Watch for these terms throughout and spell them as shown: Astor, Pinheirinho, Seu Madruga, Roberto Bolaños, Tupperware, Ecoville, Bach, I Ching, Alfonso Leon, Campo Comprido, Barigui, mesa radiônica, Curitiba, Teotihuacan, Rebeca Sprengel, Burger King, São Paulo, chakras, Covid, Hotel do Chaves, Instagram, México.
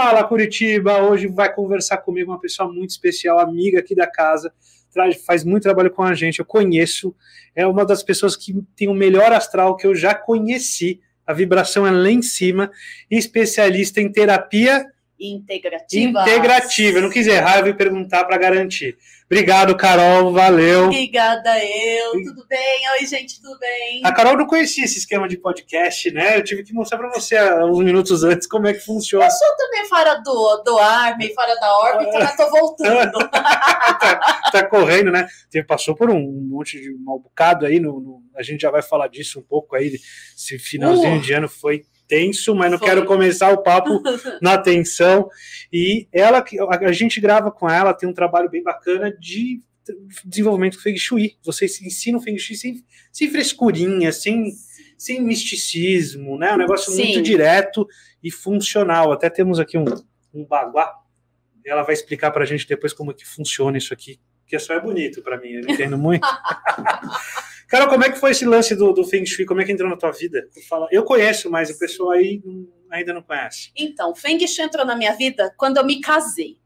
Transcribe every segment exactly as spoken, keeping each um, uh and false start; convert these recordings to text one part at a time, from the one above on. Fala, Curitiba! Hoje vai conversar comigo uma pessoa muito especial, amiga aqui da casa, faz muito trabalho com a gente, eu conheço, é uma das pessoas que tem o melhor astral que eu já conheci, a vibração é lá em cima, especialista em terapia integrativa. Integrativa, eu não quis errar, eu vim perguntar para garantir. Obrigado, Carol, valeu. Obrigada, eu, tudo bem? Oi, gente, tudo bem? A Carol não conhecia esse esquema de podcast, né? Eu tive que mostrar para você uns minutos antes como é que funciona. Eu sou também fora do, do ar, meio fora da órbita, mas tô voltando. tá, tá correndo, né? Passou por um monte de mal bocado aí, no, no, a gente já vai falar disso um pouco aí, esse finalzinho uh. de ano foi... tenso, mas não Foi. quero começar o papo na tensão. E ela, a gente grava com ela, tem um trabalho bem bacana de desenvolvimento Feng Shui. Vocês ensinam Feng Shui sem, sem frescurinha, sem, sem misticismo, né? Um negócio Sim. muito direto e funcional. Até temos aqui um, um baguá. Ela vai explicar pra gente depois como é que funciona isso aqui, que só é bonito pra mim, eu não entendo muito. Cara, como é que foi esse lance do, do Feng Shui? Como é que entrou na tua vida? Eu, falo, eu conheço, mas o pessoal aí ainda não conhece. Então, Feng Shui entrou na minha vida quando eu me casei.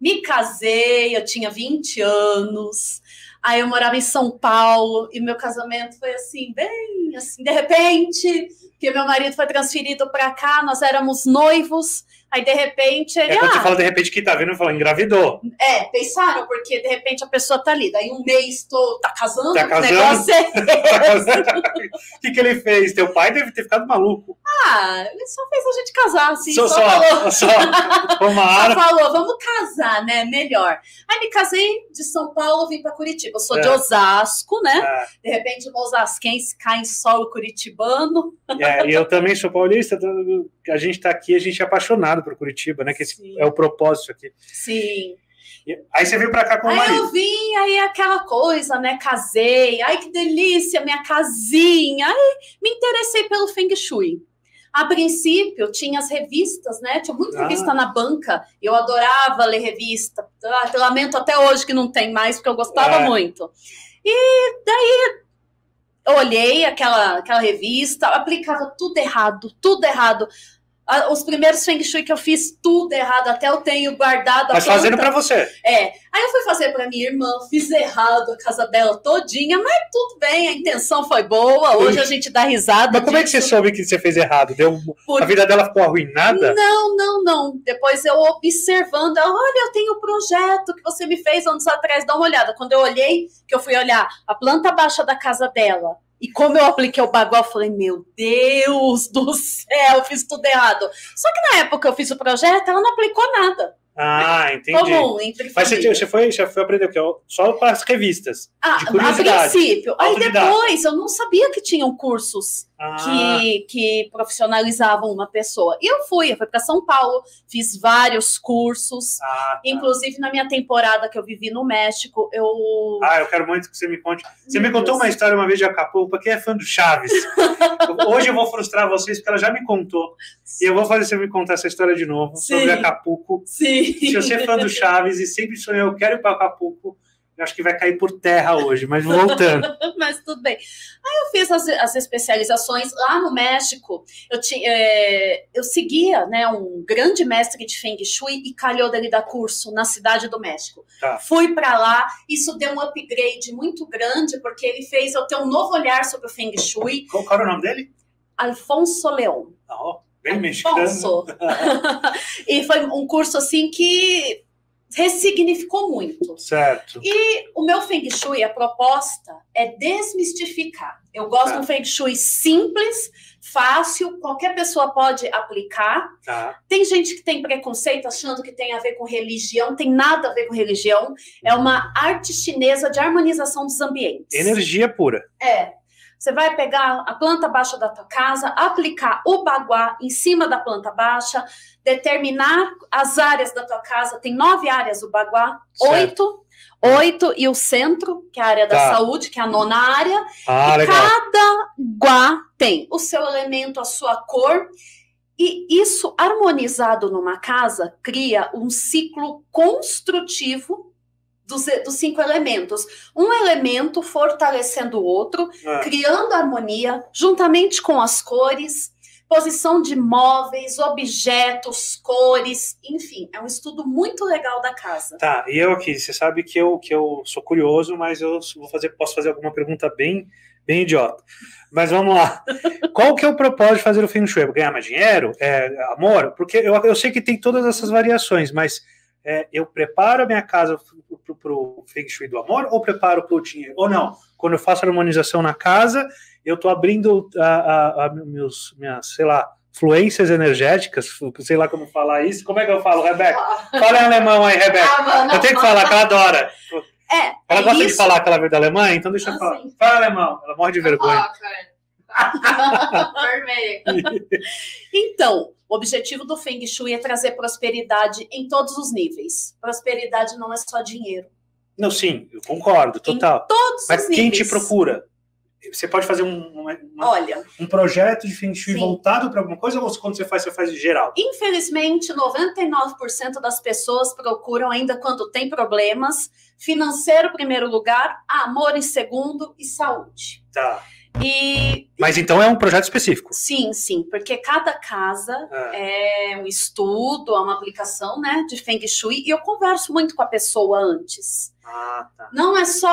Me casei, eu tinha vinte anos, aí eu morava em São Paulo, e meu casamento foi assim, bem assim, de repente, porque meu marido foi transferido para cá, nós éramos noivos, aí de repente ele... É quando ah, você fala de repente que tá vendo, eu falo, engravidou. É, pensaram, porque de repente a pessoa tá ali, daí um mês tô, tá casando, tá casando? O negócio é o que que ele fez? Teu pai deve ter ficado maluco. Ah, ele só fez a gente casar, assim, só, só, só falou. Só, só falou, vamos casar, né, melhor. Aí me casei de São Paulo, vim pra Curitiba, eu sou é. de Osasco, né, é. de repente os osasquenses caem em solo curitibano. É, e eu também sou paulista, a gente tá aqui, a gente é apaixonado para Curitiba, né? Que esse é o propósito aqui. Sim. Aí você veio para cá com o marido. Aí eu vim, aí aquela coisa, né? Casei, ai que delícia, minha casinha. Aí me interessei pelo Feng Shui. A princípio, tinha as revistas, né? Tinha muita ah. revista na banca. Eu adorava ler revista. Eu lamento até hoje que não tem mais, porque eu gostava é. muito. E daí... eu olhei aquela, aquela revista, aplicava tudo errado, tudo errado. Os primeiros Feng Shui que eu fiz, tudo errado, até eu tenho guardado a mas planta. Fazendo pra você. É. Aí eu fui fazer pra minha irmã, fiz errado a casa dela todinha, mas tudo bem, a intenção foi boa, hoje a gente dá risada. Mas como disso. É que você soube que você fez errado? Deu... Por... A vida dela ficou arruinada? Não, não, não. Depois eu observando, ela, olha, eu tenho um projeto que você me fez anos atrás, dá uma olhada. Quando eu olhei, que eu fui olhar a planta baixa da casa dela, e como eu apliquei o baguá, eu falei, meu Deus do céu, eu fiz tudo errado. Só que na época que eu fiz o projeto, ela não aplicou nada. Ah, entendi. Comum, entre Mas família. você foi, você foi aprender o quê? Só para as revistas. Ah, a princípio. Aí depois eu não sabia que tinham cursos ah. que, que profissionalizavam uma pessoa. E eu fui, eu fui para São Paulo, fiz vários cursos. Ah, tá. Inclusive na minha temporada que eu vivi no México, eu... Ah, eu quero muito que você me conte. Você me contou uma história uma vez de Acapulco, pra quem é fã do Chaves. Hoje eu vou frustrar vocês, porque ela já me contou. Sim. E eu vou fazer você me contar essa história de novo, Sim. sobre Acapulco. Sim. Se você é fã do Chaves e sempre sonhou, eu quero ir para Acapulco, eu acho que vai cair por terra hoje, mas voltando. Mas tudo bem. Aí eu fiz as, as especializações lá no México. Eu, tinha, é, eu seguia né, um grande mestre de Feng Shui e calhou dele dar curso na Cidade do México. Tá. Fui para lá, isso deu um upgrade muito grande, porque ele fez eu ter um novo olhar sobre o Feng Shui. Qual era o nome dele? Alfonso Leon. Oh. Bem mexicano. E foi um curso assim que ressignificou muito. Certo. E o meu Feng Shui, a proposta é desmistificar. Eu gosto tá. de um Feng Shui simples, fácil, qualquer pessoa pode aplicar. Tá. Tem gente que tem preconceito achando que tem a ver com religião, tem nada a ver com religião. É uma arte chinesa de harmonização dos ambientes. Energia pura. É. Você vai pegar a planta baixa da tua casa, aplicar o baguá em cima da planta baixa, determinar as áreas da tua casa. Tem nove áreas o baguá, certo. oito, oito e o centro, que é a área da tá. saúde, que é a nona área. Ah, e legal. Cada guá tem o seu elemento, a sua cor. E isso harmonizado numa casa cria um ciclo construtivo Dos, dos cinco elementos. Um elemento fortalecendo o outro, é. criando harmonia, juntamente com as cores. posição de móveis, objetos, cores, enfim, é um estudo muito legal da casa. Tá, e eu aqui, você sabe que eu, que eu sou curioso, mas eu vou fazer, posso fazer alguma pergunta bem, bem idiota. Mas vamos lá. Qual que é o propósito de fazer o Feng Shui? Ganhar mais dinheiro? É, amor? Porque eu, eu sei que tem todas essas variações, mas é, eu preparo a minha casa para o Feng Shui do amor ou preparo para o dinheiro? Ou não? Quando eu faço a harmonização na casa... Eu estou abrindo a, a, a meus, minhas, sei lá, fluências energéticas, sei lá como falar isso. Como é que eu falo, Rebeca? Fala em alemão aí, Rebeca. Ah, mano, eu tenho que não, falar, não. que ela adora. É, ela é gosta isso. de falar aquela vida alemã, então deixa ah, eu falar. Sim. Fala alemão, ela morre de vergonha. Então, o objetivo do Feng Shui é trazer prosperidade em todos os níveis. Prosperidade não é só dinheiro. Não, sim, eu concordo, total. Em todos Mas os quem níveis. te procura? Você pode fazer um, uma, Olha, um projeto de Feng Shui sim. voltado para alguma coisa ou quando você faz, você faz em geral? Infelizmente, noventa e nove por cento das pessoas procuram ainda quando tem problemas. Financeiro em primeiro lugar, amor em segundo e saúde. Tá. E... Mas então é um projeto específico? Sim, sim, porque cada casa é, é um estudo, é uma aplicação, né, de Feng Shui e eu converso muito com a pessoa antes. Ah, tá. Não é só...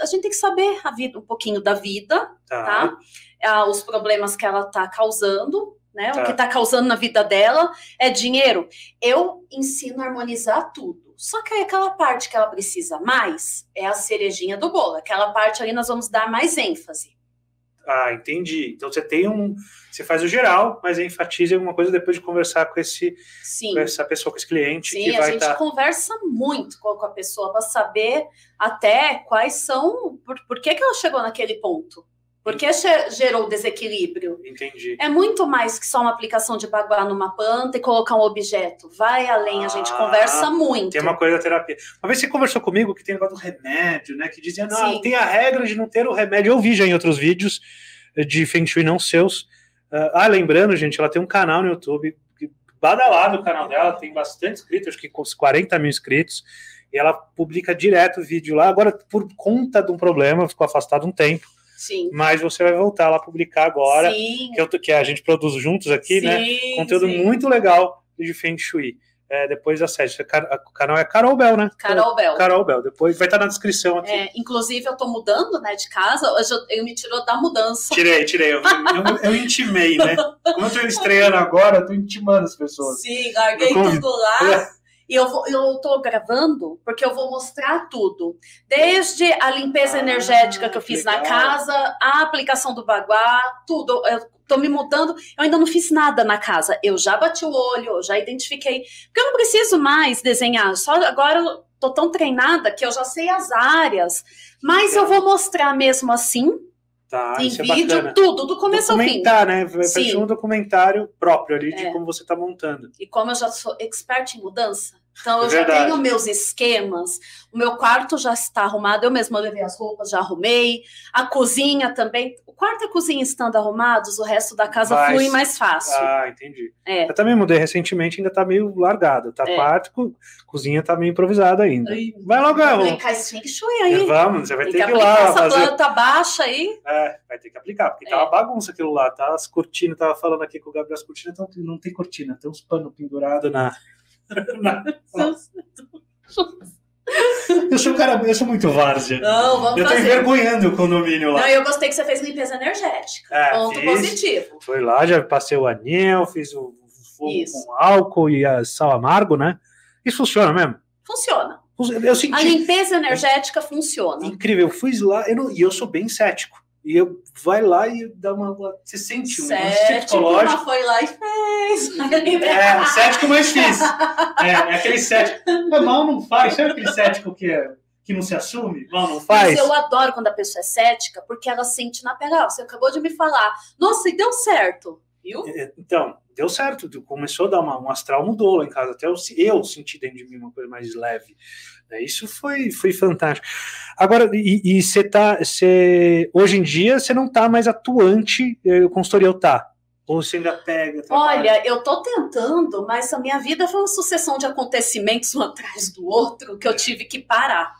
A gente tem que saber a vida, um pouquinho da vida, tá? tá? Os problemas que ela está causando, né? Tá. O que está causando na vida dela é dinheiro. Eu ensino a harmonizar tudo. Só que aí aquela parte que ela precisa mais é a cerejinha do bolo. Aquela parte ali nós vamos dar mais ênfase. Ah, entendi. Então você tem um... Você faz o geral, mas enfatiza alguma coisa depois de conversar com, esse, com essa pessoa, com esse cliente. Sim, que a vai gente tá... conversa muito com a pessoa para saber até quais são... Por, por que, que ela chegou naquele ponto? Por que gerou desequilíbrio? Entendi. É muito mais que só uma aplicação de baguá numa planta e colocar um objeto. Vai além, ah, a gente conversa muito. Tem uma coisa da terapia. Uma vez você conversou comigo que tem um negócio do remédio, né? Que dizia, não, Sim. tem a regra de não ter o remédio. Eu vi já em outros vídeos de Feng Shui não seus. Ah, lembrando, gente, ela tem um canal no YouTube, badalado o canal dela, tem bastante inscritos, acho que com uns quarenta mil inscritos. E ela publica direto o vídeo lá. Agora, por conta de um problema, ficou afastado um tempo. Sim. Mas você vai voltar lá publicar agora, que, eu, que a gente produz juntos aqui, sim, né? Conteúdo sim. muito legal de Feng Shui. É, depois acesse. O canal é Carol Bel, né? Carol Bel. Carol Bel. Depois vai estar na descrição aqui. É, inclusive, eu tô mudando, né, de casa. Eu, eu me tirou da mudança. Tirei, tirei. Eu, eu, eu intimei, né? Como eu tô estreando agora, eu tô intimando as pessoas. Sim, larguei tudo lá. E eu, vou, eu tô gravando porque eu vou mostrar tudo. Desde a limpeza ah, energética que eu fiz legal. na casa, a aplicação do baguá, tudo. Eu tô me mudando. Eu ainda não fiz nada na casa. Eu já bati o olho, eu já identifiquei. Porque eu não preciso mais desenhar. Só agora eu tô tão treinada que eu já sei as áreas. Mas legal. eu vou mostrar mesmo assim. Tá, em vídeo, é tudo, do começo ao fim. Documentar, né? Fazer um documentário próprio ali de é. como você tá montando. E como eu já sou expert em mudança, então é eu verdade. já tenho meus esquemas, o meu quarto já está arrumado, eu mesma levei as roupas, já arrumei, a cozinha também. O quarto e a cozinha estando arrumados, o resto da casa Mas... flui mais fácil. Ah, entendi. É. Eu também mudei recentemente, ainda tá meio largado, tá é. pártico, cozinha tá meio improvisada ainda. Ai, vai logo, vamos. Aplicar esse Feng Shui aí. Vamos, você vai ter que ir lá. Essa fazer... planta baixa aí. É, vai ter que aplicar, porque é. tá uma bagunça aquilo lá, tá as cortinas, tava falando aqui com o Gabriel, as cortinas tão... não tem cortina, tem uns panos pendurados na... Não. Eu sou um cara, eu sou muito várzea. Não, vamos eu tô fazer. envergonhando o condomínio lá. Não, eu gostei que você fez limpeza energética. É, ponto fiz, positivo. Foi lá, já passei o anel, fiz o fogo Isso. com álcool e a sal amargo, né? Isso funciona mesmo? Funciona. Eu senti... A limpeza energética funciona. Incrível, eu fui lá e eu, eu sou bem cético. E eu vai lá e dá uma. Você sente um psicológico. Ela foi lá e fez. É, cético, mas fiz. É, é aquele cético. Mas mal não faz. Sabe aquele cético que, é, que não se assume? Mal não faz. Mas eu adoro quando a pessoa é cética, porque ela sente na pele. Você acabou de me falar. Nossa, e deu certo. Viu? Então, deu certo. Começou a dar uma. Um astral mudou lá em casa. Até eu, eu senti dentro de mim uma coisa mais leve. Isso foi, foi fantástico. Agora, e você tá. Cê, hoje em dia você não tá mais atuante, o consultorial tá? Ou você ainda pega? Trabalha. Olha, eu tô tentando, mas a minha vida foi uma sucessão de acontecimentos um atrás do outro que eu tive que parar.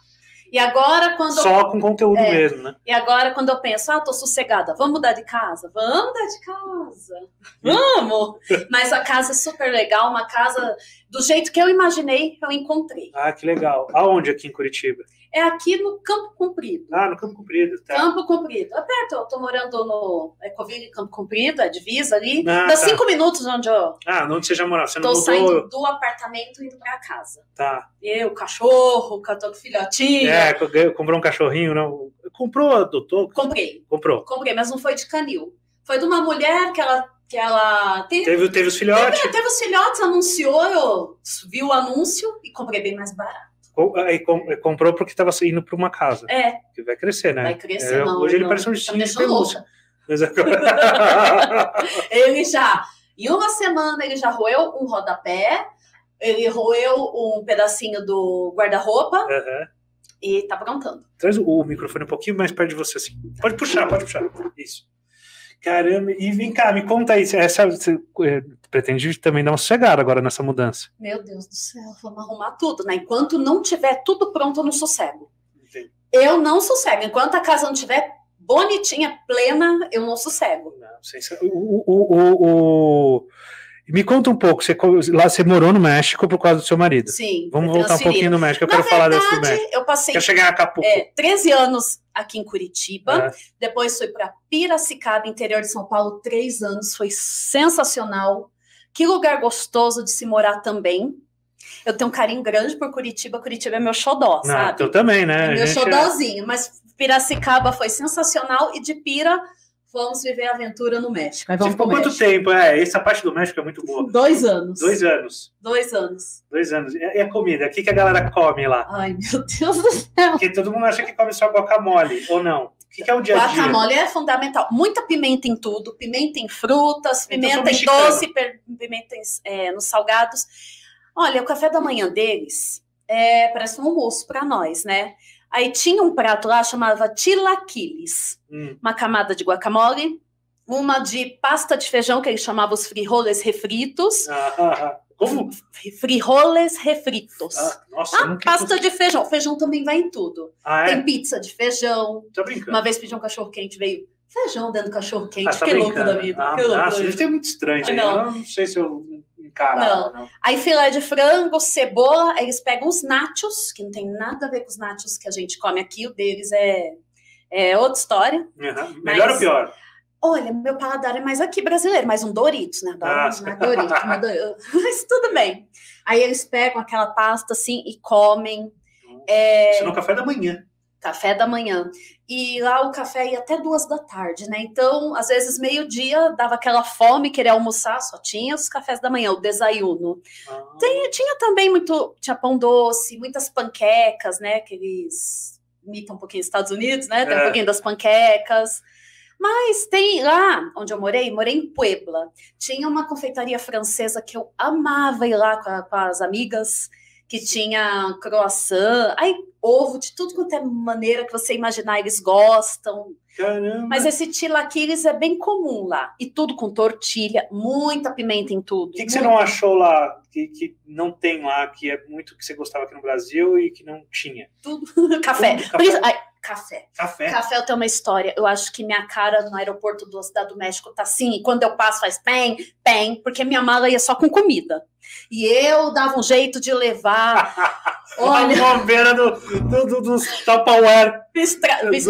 E agora quando... Só eu... com conteúdo é, mesmo, né? E agora quando eu penso, ah, tô sossegada, vamos mudar de casa? Vamos mudar de casa. Vamos! Mas a casa é super legal, uma casa do jeito que eu imaginei, eu encontrei. Ah, que legal. Aonde aqui em Curitiba? É aqui no Campo Comprido. Ah, no Campo Comprido, tá. Campo Comprido. É perto, eu tô morando no Ecoville, Campo Comprido, é a divisa ali. Ah, dá tá. cinco minutos onde eu... Ah, onde você já morava. Você não mudou... Tô saindo do apartamento e indo pra casa. Tá. Eu, cachorro, cachorro filhotinho. É, comprou um cachorrinho, não? Comprou, adotou? Comprei. Comprou. Comprei, mas não foi de canil. Foi de uma mulher que ela... Que ela teve, teve, teve os filhotes? Teve, teve os filhotes, anunciou, eu vi o anúncio e comprei bem mais barato. Aí comprou porque estava indo para uma casa. É. Que vai crescer, né? Vai crescer, é, não. Hoje não, ele não. parece um ursinho de pelúcia. Mas agora... ele já, em uma semana, ele já roeu um rodapé, ele roeu um pedacinho do guarda-roupa uhum. e tá aprontando. Traz o microfone um pouquinho mais perto de você, assim. Pode puxar, pode puxar. Isso. Caramba, e vem cá, me conta aí, essa, você pretende também dar uma sossegada agora nessa mudança? Meu Deus do céu, vamos arrumar tudo, né? Enquanto não tiver tudo pronto, eu não sossego. Entendi. Eu não sossego, enquanto a casa não tiver bonitinha, plena, eu não sossego. Não, sem... o, o, o, o... Me conta um pouco, você, lá você morou no México por causa do seu marido. Sim. Vamos voltar um pouquinho no México, eu Na quero verdade, falar desse México. Eu passei quero chegar em Acapulco. É, treze anos... aqui em Curitiba, é. Depois fui para Piracicaba, interior de São Paulo, três anos, foi sensacional, que lugar gostoso de se morar também, eu tenho um carinho grande por Curitiba, Curitiba é meu xodó, Não, sabe? Eu também, né? É meu xodózinho, é... mas Piracicaba foi sensacional e de Pira vamos viver a aventura no México. Mas vamos Você ficou quanto México. tempo? É, essa parte do México é muito boa. Dois anos. Dois anos. Dois anos. Dois anos. E a comida? O que a galera come lá? Ai, meu Deus do céu. Porque todo mundo acha que come só guacamole, ou não? O que, que é o dia a dia? Guacamole é fundamental. Muita pimenta em tudo. Pimenta em frutas, pimenta em doce, pimenta em, é, nos salgados. Olha, o café da manhã deles é, parece um almoço para nós, né? Aí tinha um prato lá, chamava tilaquiles. Hum. Uma camada de guacamole, uma de pasta de feijão, que eles chamavam os frijoles refritos. Ah, ah, ah. Como? Frijoles refritos. Ah, nossa, ah, pasta de feijão. Feijão também vai em tudo. Ah, é? Tem pizza de feijão. Tá brincando. Uma vez pedi um cachorro quente, veio feijão dentro do cachorro quente. Ah, tá que brincando. louco da vida. Ah, que nossa, isso é muito estranho. Aí. Não. Eu não sei se eu... Caramba, não. não. Aí filé de frango, cebola, eles pegam os nachos, que não tem nada a ver com os nachos que a gente come aqui, o deles é, é outra história. Uhum. Melhor mas, ou pior? Olha, meu paladar é mais aqui brasileiro, mais um Doritos, né? Adoro, né? Doritos, né? Doritos. Mas tudo bem. Aí eles pegam aquela pasta assim e comem. Hum, é... Isso no café da manhã. Café da manhã. E lá o café ia até duas da tarde, né? Então, às vezes, meio-dia, dava aquela fome, queria almoçar, só tinha os cafés da manhã, o desayuno. Ah. Tem, tinha também muito, tinha pão doce, muitas panquecas, né? Que eles imitam um pouquinho os Estados Unidos, né? Tem é. um pouquinho das panquecas. Mas tem lá, onde eu morei, morei em Puebla. Tinha uma confeitaria francesa que eu amava ir lá com, a, com as amigas, que tinha croissant, aí ovo, de tudo quanto é maneira que você imaginar, eles gostam. Caramba! Mas esse tilaquiles é bem comum lá. E tudo com tortilha, muita pimenta em tudo. O que, que você não achou lá, que, que não tem lá, que é muito que você gostava aqui no Brasil e que não tinha? Tudo. Café. Tudo, café. Ai, café. Café. Café eu tenho uma história. Eu acho que minha cara no aeroporto do Cidade do México tá assim, e quando eu passo faz pem, pem, porque minha mala ia só com comida. E eu dava um jeito de levar... Olha... A bombeira do, do, do, dos Tupperware. Fiz, tra... fiz,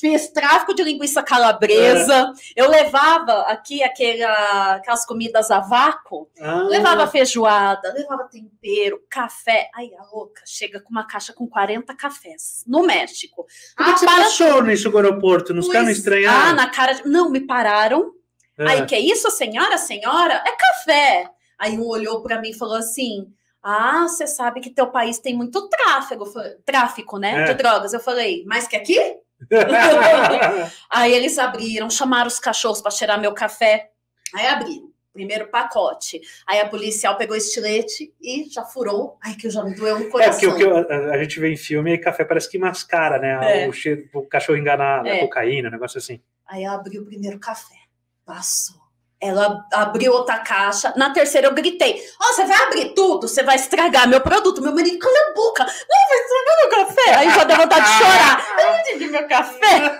fiz tráfico de linguiça calabresa. É. Eu levava aqui aquela, aquelas comidas a vácuo. Ah. Levava feijoada, levava tempero, café. Ai, a louca chega com uma caixa com quarenta cafés. No México. Como ah, você para... passou nisso no aeroporto? Nos caras não estranharam? Ah, na cara... De... Não, me pararam. É. Aí, que é isso, senhora, senhora? É café. Aí um olhou para mim e falou assim... Ah, você sabe que teu país tem muito tráfego, tráfico, né? É. De drogas. Eu falei, mais que aqui? Aí eles abriram, chamaram os cachorros para cheirar meu café. Aí abriram, primeiro pacote. Aí a policial pegou estilete e já furou. Ai, que já me doeu no coração. É, porque o que eu, a gente vê em filme, café parece que mascara, né? É. O cheiro, o cachorro enganar é. a cocaína, um negócio assim. Aí eu abri o primeiro café, passou. Ela abriu outra caixa. Na terceira eu gritei: ó, oh, você vai abrir tudo, você vai estragar meu produto. Meu marido, cala a boca, não vai estragar meu café. Aí já deu vontade de chorar. Eu não entendi meu café.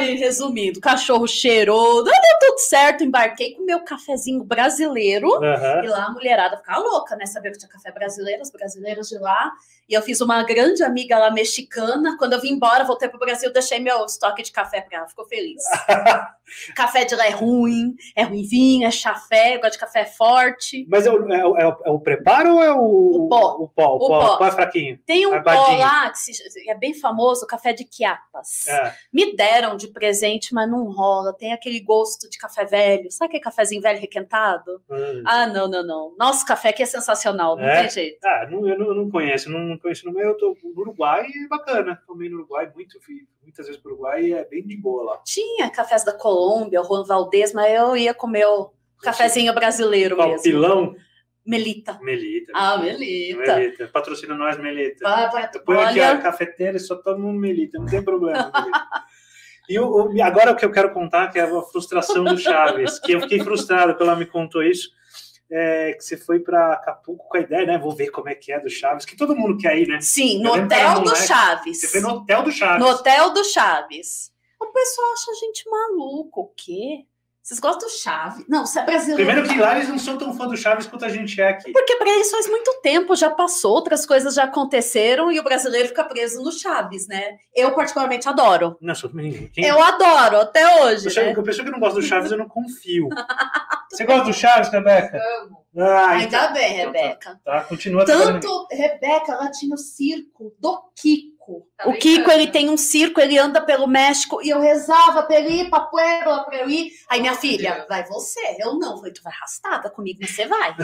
Gente, resumindo, o cachorro cheirou, deu tudo certo, embarquei com meu cafezinho brasileiro, uhum. E lá a mulherada ficava louca, né, saber que tinha café brasileiro, as brasileiras de lá, e eu fiz uma grande amiga lá mexicana, quando eu vim embora, voltei pro Brasil, deixei meu estoque de café pra ela, ficou feliz. Café de lá é ruim, é ruimzinho, é chafé, eu gosto de café forte. Mas é o, é o, é o, é o preparo ou é o, o pó? O pó, o pó, o pó. O pó é fraquinho. Tem um arbadinho. Pó lá, que se, é bem famoso, o café de Chiapas. É. Me deram de presente, mas não rola. Tem aquele gosto de café velho. Sabe aquele cafezinho velho requentado? Hum. Ah, não, não, não. Nosso café aqui é sensacional, não é? Tem jeito. Ah, não, eu não conheço, não conheço. Mas eu tô no Uruguai e bacana. Tomei no Uruguai muito, fui muitas vezes pro Uruguai e é bem de boa lá. Tinha cafés da Colômbia, o Juan Valdez, mas eu ia comer o cafezinho brasileiro mesmo. Pilão. Melita. Melita. Ah, Melita. Melita. Patrocina nós, Melita. Vai, vai, eu ponho aqui a cafeteira e só tomo Melita, não tem problema. E eu, agora o que eu quero contar, que é a frustração do Chaves, que eu fiquei frustrado, que ela me contou isso, é, que você foi para Acapulco com a ideia, né? Vou ver como é que é do Chaves, que todo mundo quer ir, né? Sim, no Hotel do Chaves. Você foi no Hotel do Chaves. No Hotel do Chaves. O pessoal acha a gente maluco, o quê? Vocês gostam do Chaves? Não, você é brasileiro. Primeiro que lá eles não são tão fã do Chaves quanto a gente é aqui. Porque para eles faz muito tempo, já passou, outras coisas já aconteceram e o brasileiro fica preso no Chaves, né? Eu particularmente adoro. Não, sou menino. Quem... Eu adoro, até hoje. Pessoa, né? Pessoa que não gosta do Chaves, eu não confio. Você gosta do Chaves, Rebeca? Eu amo. Ah, ainda então, bem, Rebeca. Então, tá, tá, continua. Tanto, Rebeca, ela tinha o circo do Kiko. Tá o Kiko, ele tem um circo, ele anda pelo México, e eu rezava pra ele ir pra Puebla, pra eu ir. Aí minha filha, vai você, eu não. Eu falei, tu vai arrastada comigo, mas você vai.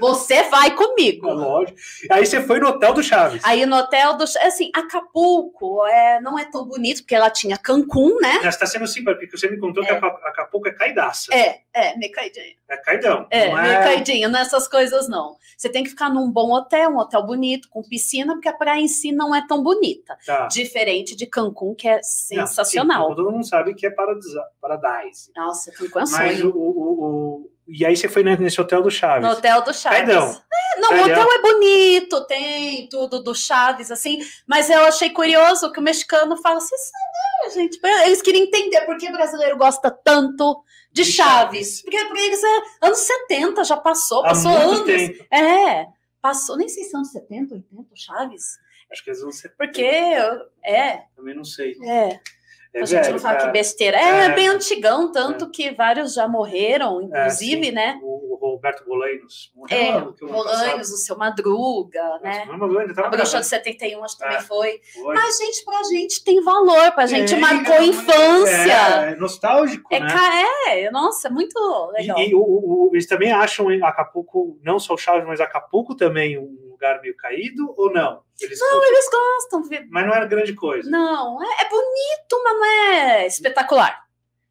Você vai comigo. É lógico. Aí você foi no Hotel do Chaves. Aí no Hotel do Chaves, assim, Acapulco é, não é tão bonito, porque ela tinha Cancún, né? Mas tá sendo simples, porque você me contou é. que Acapulco é caidaça. É, é, meio caidinha. É caidão. É, não é... meio caidinha, não é essas coisas não. Você tem que ficar num bom hotel, um hotel bonito, com piscina, porque a praia em si não é tão bonita. Tá. Diferente de Cancún, que é sensacional. Não, sim, todo mundo sabe que é paradise. Nossa, Cancún é um sonho. Mas o, o, o... E aí você foi nesse Hotel do Chaves. No Hotel do Chaves. Caidão. É, não, Caidão. O hotel é bonito, tem tudo do Chaves, assim. Mas eu achei curioso que o mexicano fala assim, não, gente. Eles queriam entender por que o brasileiro gosta tanto de, de Chaves. Chaves. Porque pra eles é anos setenta, já passou, passou há muito anos. Tempo. É, passou, nem sei se anos setenta, oitenta, Chaves. Acho que eles vão ser... Porque, é... Também não sei. É. É a gente velho, não fala cara. Que besteira. É, é bem antigão, tanto é. que vários já morreram, inclusive, é, né? O, o Roberto Bolaños. É, é Bolaños, o Seu Madruga, Nossa, né? Não, não, não, não, a bruxa de setenta e um, acho que é, também foi. foi. Mas, gente, pra gente tem valor, pra gente é, marcou é, infância. É, é nostálgico, é, né? É, nossa, muito legal. E, e o, o, eles também acham Acapulco, não só o Chaves, mas Acapulco também um lugar meio caído, ou não? Eles não, curtem. Eles gostam. Mas não era grande coisa. Não, é, é bonito, mas não é espetacular.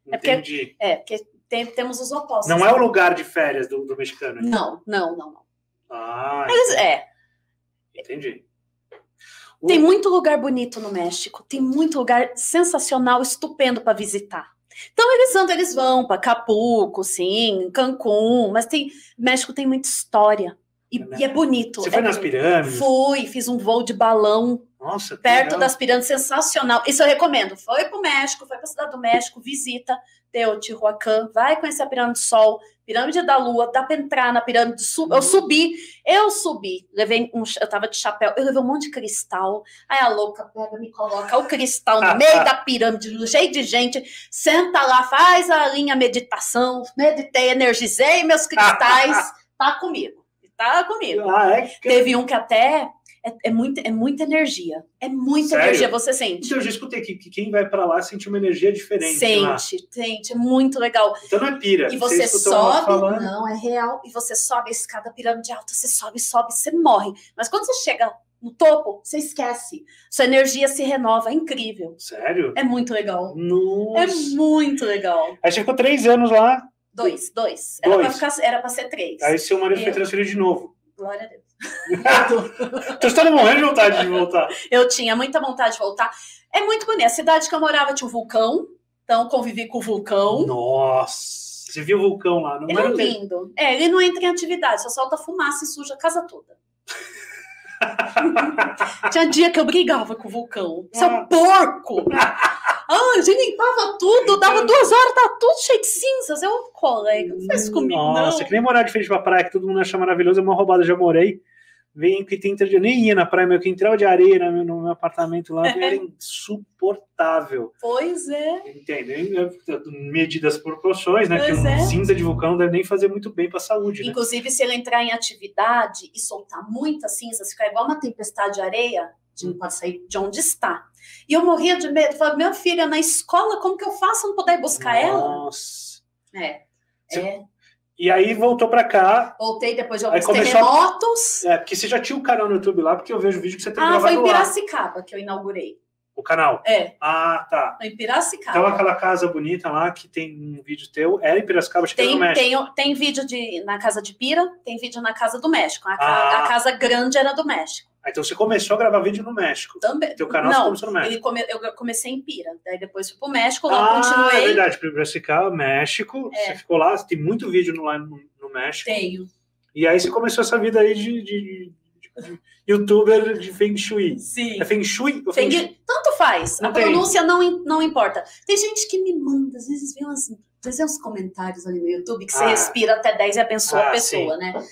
Entendi. É porque, é, porque tem, temos os opostos. Não é o lugar de férias do, do mexicano. Então. Não, não, não. não. Ah, eles, entendi. É. Entendi. O... Tem muito lugar bonito no México. Tem muito lugar sensacional, estupendo para visitar. Então eles andam, eles vão para Acapulco, sim, Cancún, mas tem México tem muita história. E é, né? e é bonito. Você foi é nas bonito. pirâmides? Fui, fiz um voo de balão. Nossa, perto legal. das pirâmides, sensacional. Isso eu recomendo. Foi pro México, foi pra Cidade do México, visita Teotihuacan, vai conhecer a pirâmide do Sol, pirâmide da Lua, dá pra entrar na pirâmide do Sul. Eu subi, eu subi, levei um, eu tava de chapéu, eu levei um monte de cristal, aí a louca pega, me coloca o cristal no meio da pirâmide, cheio de gente, senta lá, faz a linha meditação, meditei, energizei meus cristais, tá comigo. Tá comigo. Ah, é que... Teve um que até é, é, muita, é muita energia. É muita Sério? energia, você sente. Então eu já escutei que, que quem vai pra lá sente uma energia diferente. Sente, lá. sente. É muito legal. Então não é pira. E você, você sobe, não, é real. E você sobe a escada pirâmide alta, você sobe, sobe, você morre. Mas quando você chega no topo, você esquece. Sua energia se renova, é incrível. Sério? É muito legal. Nossa. É muito legal. Aí você ficou três anos lá. Dois, dois. Era, dois. Pra ficar, era pra ser três. Aí seu marido eu... foi transferido de novo. Glória a Deus. Então você tá morrendo de vontade de voltar. Eu tinha muita vontade de voltar. É muito bonito. A cidade que eu morava tinha um vulcão. Então, convivi com o vulcão. Nossa! Você viu o vulcão lá? Não ele era é lindo. Ter... É, ele não entra em atividade, só solta fumaça e suja a casa toda. Tinha dia que eu brigava com o vulcão. Seu ah. porco! Ah, a gente limpava tudo, dava duas horas, tava tudo cheio de cinzas. Eu, colega, não fez comigo, Nossa, não. Nossa, que nem morar de frente pra praia, que todo mundo acha maravilhoso, é uma roubada, já morei. Vem que tem... Eu nem ia na praia, meu quintal de areia no meu apartamento lá, é. Era insuportável. Pois é. Entendeu? Medidas proporções, né? Pois que é. Cinza de vulcão não deve nem fazer muito bem para a saúde. Inclusive, né? Se ele entrar em atividade e soltar muita cinza, ficar igual uma tempestade de areia, de não pode sair de onde está. E eu morria de medo. Falava, meu filho, é na escola, como que eu faço? Não poder buscar Nossa. Ela? Nossa. É. Você... É. E aí voltou pra cá. Voltei depois de alguns terremotos. A... É, porque você já tinha o um canal no YouTube lá, porque eu vejo o vídeo que você tem ah, gravado lá. Ah, foi em Piracicaba que eu inaugurei. O canal? É. Ah, tá. Foi em Piracicaba. Então aquela casa bonita lá, que tem um vídeo teu, era em Piracicaba, acho que era no México. Tem, tem vídeo de, na casa de Pira, tem vídeo na casa do México. A, ah. a casa grande era do México. Ah, então você começou a gravar vídeo no México. Também. Teu canal não, começou no México. Ele come, eu comecei em Pira, daí depois fui pro México, lá ah, continuei. Ah, é verdade, pra ficar México, é. Você ficou lá, tem muito vídeo lá no, no México. Tenho. E aí você começou essa vida aí de, de, de youtuber de Feng Shui. Sim. É Feng Shui? Ou Feng... Feng... Tanto faz, não a tem. Pronúncia não, não importa. Tem gente que me manda, às vezes vem umas, às vezes uns comentários ali no YouTube, que você ah. respira até dez e abençoa ah, a pessoa, sim. né?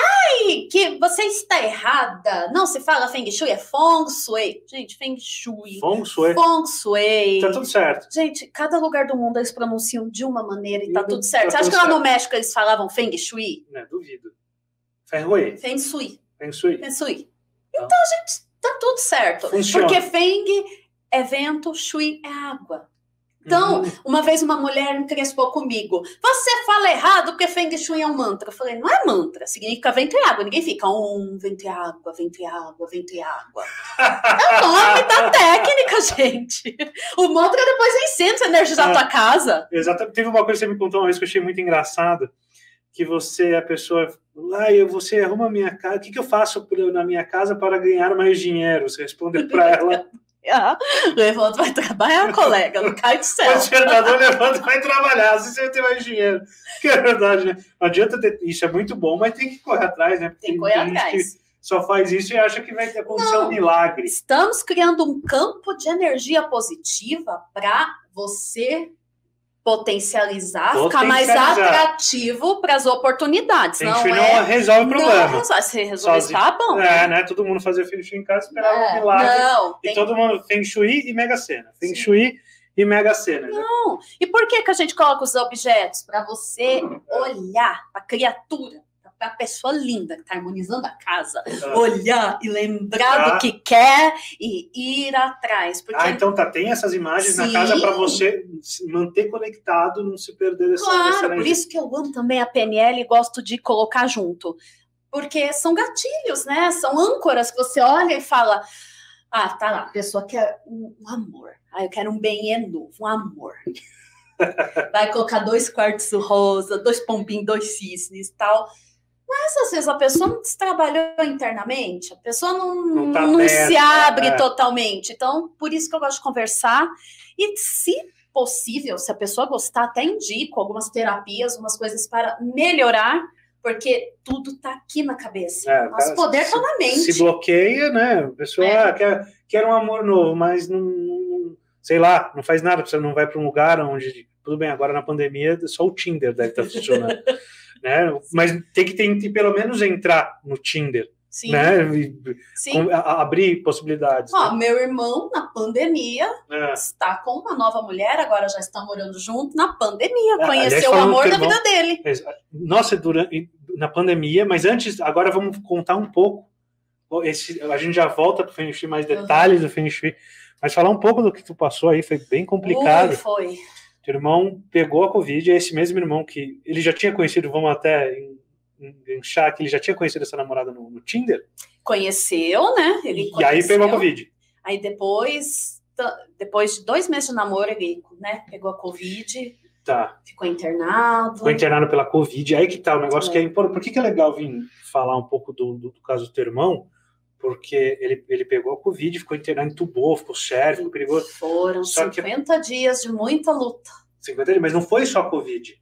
Ai, que você está errada. Não se fala Feng Shui, é Feng Shui. Gente, Feng Shui. Feng Shui. Feng Shui. Tá tudo certo. Gente, cada lugar do mundo eles pronunciam de uma maneira e tá tudo certo. Você acha que lá no México eles falavam Feng Shui? Não, duvido. Feng Shui. Feng Shui. Feng Shui. Feng Shui. Então, gente, tá tudo certo. Funciona. Porque Feng é vento, Shui é água. Então, uma vez uma mulher me crespou comigo. Você fala errado porque Feng Shui é um mantra. Eu falei, não é mantra, significa vento e água. Ninguém fica, um, vento e água, vento e água, vento e água. É o nome da técnica, gente. O mantra depois é incenso, energizar a tua casa. Exatamente. Teve uma coisa que você me contou uma vez que eu achei muito engraçado. Que você, a pessoa, ah, eu, você arruma a minha casa. O que, que eu faço na minha casa para ganhar mais dinheiro? Você respondeu para ela... Ah, levanta, vai trabalhar, colega, não cai do céu. O tirtador levanta, vai trabalhar, assim você vai ter mais dinheiro. Que é verdade, né? Não adianta ter... Isso é muito bom, mas tem que correr atrás, né? Porque tem que correr atrás. Que só faz isso e acha que vai ter acontecido um milagre. Estamos criando um campo de energia positiva para você potencializar, potencializar, ficar mais atrativo para as oportunidades. Não, não é... resolve o problema. Não, se resolver, Sozinho. Tá bom. É, né? Todo mundo fazia Feng Shui em casa, esperava é. Um milagre. Não, e tem... todo mundo Feng Shui e Mega Sena. Feng Sim. Shui e Mega Sena. Não. Né? E por que que a gente coloca os objetos? Para você olhar a criatura, para a pessoa linda que está harmonizando a casa, ah. olhar e lembrar ah. do que quer e ir atrás. Porque... Ah, então tá, tem essas imagens Sim. na casa para você se manter conectado, não se perder dessa Claro, dessa por isso que eu amo também a P N L e gosto de colocar junto. Porque são gatilhos, né? São âncoras que você olha e fala... Ah, tá lá, a pessoa quer um, um amor. Ah, eu quero um bem novo, um amor. Vai colocar dois quartos rosa, dois pombinhos, dois cisnes e tal... Mas, às vezes, a pessoa não se trabalhou internamente, a pessoa não, não, tá não aberta, se abre é. Totalmente. Então, por isso que eu gosto de conversar. E, se possível, se a pessoa gostar, até indico algumas terapias, umas coisas para melhorar, porque tudo tá aqui na cabeça. É, Nosso poder se, tá na mente. Se bloqueia, né? A pessoa é. quer, quer um amor novo, mas não, não... Sei lá, não faz nada, a pessoa não vai para um lugar onde... Tudo bem, agora na pandemia, só o Tinder deve estar funcionando. Né? Mas tem que, tem que pelo menos entrar no Tinder, Sim. né? E, Sim. Com, a, abrir possibilidades. Ó, né? Meu irmão, na pandemia, é. Está com uma nova mulher, agora já está morando junto, na pandemia, é, conheceu aliás, o amor da irmão, vida dele. Nossa, durante, na pandemia, mas antes, agora vamos contar um pouco, esse, a gente já volta para o Feng Shui, mais detalhes uhum. do Feng Shui, mas falar um pouco do que tu passou aí, foi bem complicado. Ui, foi. Meu irmão pegou a Covid, é esse mesmo irmão que ele já tinha conhecido, vamos até enxar que ele já tinha conhecido essa namorada no, no Tinder. Conheceu, né? Ele e conheceu. Aí pegou a Covid. Aí depois, depois de dois meses de namoro, ele né, pegou a Covid, tá. ficou internado. Ficou internado pela Covid, aí que tá o negócio é. Que é importante. Por que que é legal vir falar um pouco do, do, do caso do teu irmão? porque ele, ele pegou a Covid, ficou internado, entubou, ficou sério, ficou perigoso. Foram só cinquenta que... dias de muita luta. cinquenta dias, mas não foi só a Covid.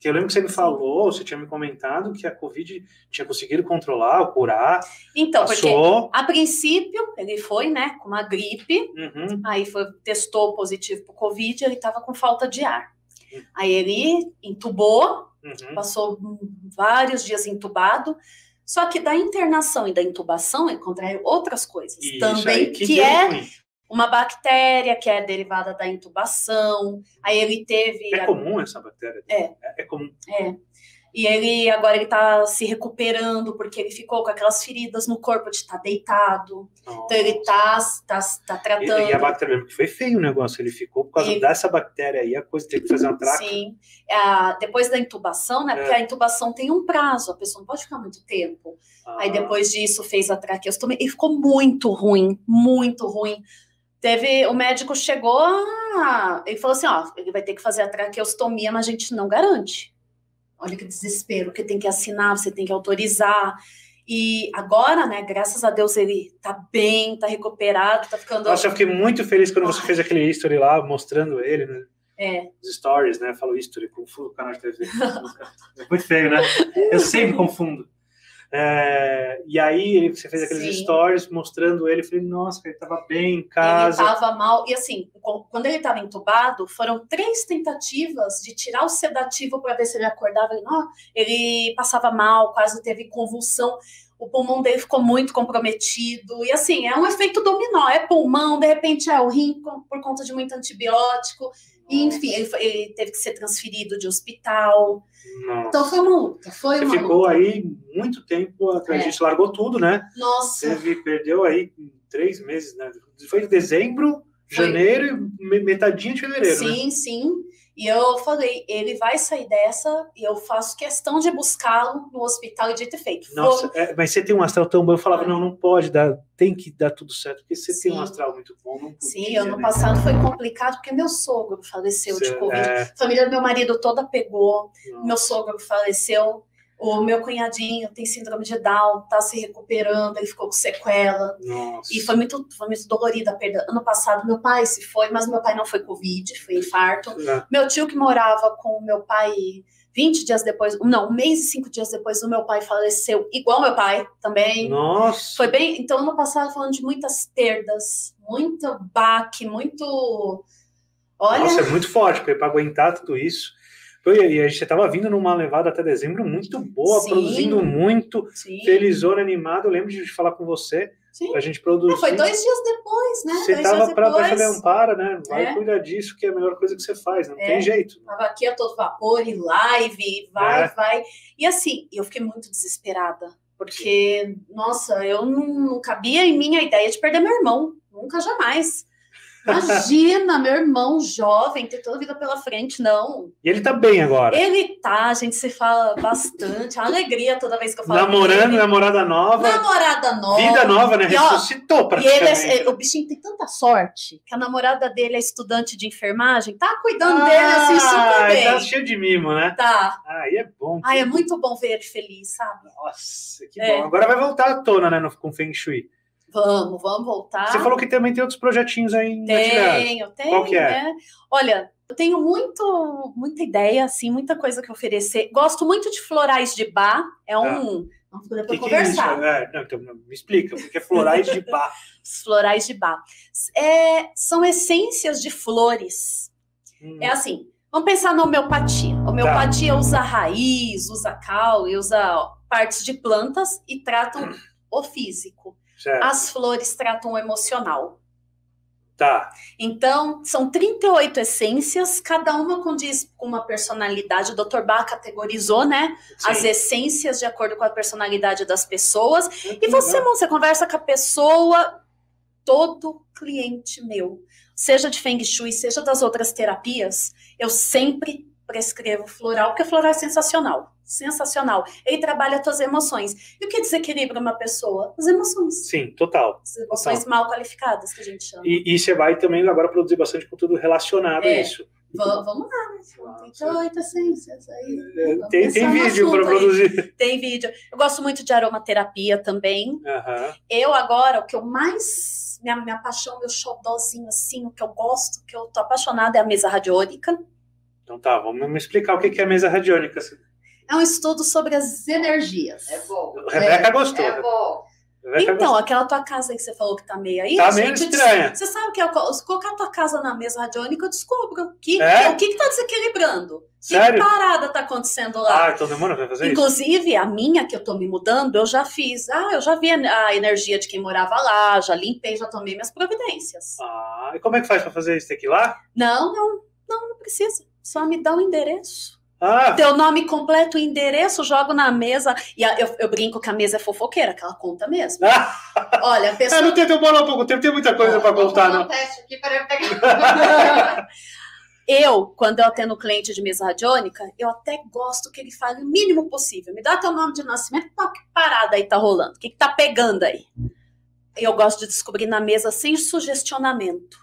Que eu lembro que você me falou, você tinha me comentado que a Covid tinha conseguido controlar, curar. Então, passou. Porque a princípio ele foi, né, com uma gripe, uhum. aí foi, testou positivo para o Covid, ele estava com falta de ar. Uhum. Aí ele entubou, uhum. passou vários dias entubado. Só que da internação e da intubação ele contrai outras coisas isso também, que, que é ruim. Uma bactéria que é derivada da intubação. Aí ele teve... É a... comum essa bactéria? É. É, é comum. É. E ele agora ele está se recuperando, porque ele ficou com aquelas feridas no corpo de estar tá deitado. Nossa. Então ele está tá, tá tratando. E, e a bactéria mesmo, que foi feio o negócio, ele ficou por causa e... dessa bactéria aí, a coisa teve que fazer uma traca. Sim, ah, depois da intubação, né? É. Porque a intubação tem um prazo, a pessoa não pode ficar muito tempo. Ah. Aí depois disso fez a traqueostomia e ficou muito ruim, muito ruim. Teve, o médico chegou, a, ele falou assim, ó, ele vai ter que fazer a traqueostomia, mas a gente não garante. Olha que desespero, porque tem que assinar, você tem que autorizar. E agora, né, graças a Deus, ele tá bem, tá recuperado, tá ficando... Nossa, eu fiquei muito feliz quando você fez aquele history lá, mostrando ele, né? É. Os stories, né? Eu falo history, confundo o canal de T V. É muito feio, né? Eu sempre confundo. É, e aí, você fez aqueles Sim. stories mostrando ele, eu falei, nossa, ele tava bem em casa. Ele tava mal, e assim, quando ele tava entubado, foram três tentativas de tirar o sedativo para ver se ele acordava. Ele, não, ele passava mal, quase teve convulsão, o pulmão dele ficou muito comprometido, e assim, é um efeito dominó, é pulmão, de repente é o rim por conta de muito antibiótico, e, enfim, ele, ele teve que ser transferido de hospital. Nossa. Então foi uma luta, foi Você uma ficou luta. Aí muito tempo atrás, é. A gente largou tudo, né? Nossa! Você perdeu aí três meses, né? Foi em dezembro, foi... janeiro e metadinha de fevereiro, Sim, né? sim. E eu falei, ele vai sair dessa e eu faço questão de buscá-lo no hospital e dito e feito. Nossa, foi... é, mas você tem um astral tão bom, eu falava, é. não, não pode dar, tem que dar tudo certo, porque você Sim. tem um astral muito bom. Não podia, Sim, ano né? passado foi complicado, porque meu sogro faleceu você, de Covid, é... a família do meu marido toda pegou, Nossa. meu sogro faleceu, o meu cunhadinho tem síndrome de Down, tá se recuperando, ele ficou com sequela. Nossa. E foi muito, foi muito dolorida a perda. Ano passado, meu pai se foi, mas meu pai não foi Covid, foi infarto. Não. Meu tio que morava com meu pai vinte dias depois, não, um mês e cinco dias depois, o meu pai faleceu, igual meu pai também. Nossa! Foi bem, então, ano passado, falando de muitas perdas, muito baque, muito... Olha... Nossa, é muito forte, porque para aguentar tudo isso... E a gente estava vindo numa levada até dezembro muito boa, Sim. produzindo muito, Sim. felizona, animada. Eu lembro de falar com você, Sim. a gente produziu. É, foi dois dias depois, né? Você estava para fazer amparo, né? Vai é. cuidar disso, que é a melhor coisa que você faz, não é. tem jeito. Estava aqui a todo vapor, em live, vai, é. vai. E assim, eu fiquei muito desesperada, porque, Sim. nossa, eu não, não cabia em mim a ideia de perder meu irmão, nunca, jamais. Imagina, meu irmão jovem, ter toda a vida pela frente, não. E ele tá bem agora? Ele tá, a gente se fala bastante, a alegria toda vez que eu falo. Namorando, namorada nova. Namorada nova. Vida nova, né? E, ó, ressuscitou praticamente. E ele é, o bichinho tem tanta sorte, que a namorada dele é estudante de enfermagem, tá cuidando ah, dele assim super bem. Tá cheio de mimo, né? Tá. Aí ah, é bom. Aí é muito bom ver ele feliz, sabe? Nossa, que é. bom. Agora vai voltar à tona, né, com Feng Shui. Vamos, vamos voltar. Você falou que também tem outros projetinhos aí em Tenho, tenho. Qual que é? Né? Olha, eu tenho muito, muita ideia, assim, muita coisa que oferecer. Gosto muito de florais de Bach. É um... Tá. Vamos poder que conversar. Que é é, não, então, me explica, porque é florais de Bach. Os florais de Bach. É, são essências de flores. Hum. É assim, vamos pensar na homeopatia. A homeopatia tá. usa raiz, usa caule, usa partes de plantas e trata hum. o físico. Certo. As flores tratam o emocional. Tá. Então, são trinta e oito essências, cada uma condiz com uma personalidade. O doutor Bach categorizou, né? Sim. As essências de acordo com a personalidade das pessoas. Muito e você, legal. Você conversa com a pessoa, todo cliente meu, seja de Feng Shui, seja das outras terapias, eu sempre prescrevo floral, porque floral é sensacional. Sensacional. Ele trabalha as tuas emoções. E o que desequilibra uma pessoa? As emoções. Sim, total. As emoções total. mal qualificadas, que a gente chama. E, e você vai também agora produzir bastante conteúdo relacionado é. a isso. Vamos lá, né? vinte e oito essências aí. Tem, tem vídeo para produzir. Tem vídeo. Eu gosto muito de aromaterapia também. Uhum. Eu agora, o que eu mais... Minha, minha paixão, meu xodózinho assim, o que eu gosto, o que eu tô apaixonada é a mesa radiônica. Então tá, vamos me explicar o que é a mesa radiônica. É um estudo sobre as energias. É bom. Rebeca é, gostou. É bom. Então, gostou. Aquela tua casa aí que você falou que tá meio aí... Tá meio estranha. Você sabe que eu, se colocar a tua casa na mesa radiônica, eu descubro que, é? o que que tá desequilibrando. Sério? Que parada tá acontecendo lá. Ah, então demora pra fazer Inclusive, isso? Inclusive, a minha que eu tô me mudando, eu já fiz. Ah, eu já vi a energia de quem morava lá, já limpei, já tomei minhas providências. Ah, e como é que faz pra fazer isso? Tem que ir lá? Não, não, não, não precisa. Só me dá o endereço. Ah. Teu nome completo, endereço, jogo na mesa. E a, eu, eu brinco que a mesa é fofoqueira, que ela conta mesmo. Ah. Olha, a pessoa... Eu não tenho teu bolo há pouco tempo, tem muita coisa para contar, não. Aqui para eu, pegar... eu, quando eu atendo cliente de mesa radiônica, eu até gosto que ele fale o mínimo possível. Me dá teu nome de nascimento, que parada aí tá rolando? O que, que tá pegando aí? Eu gosto de descobrir na mesa sem sugestionamento.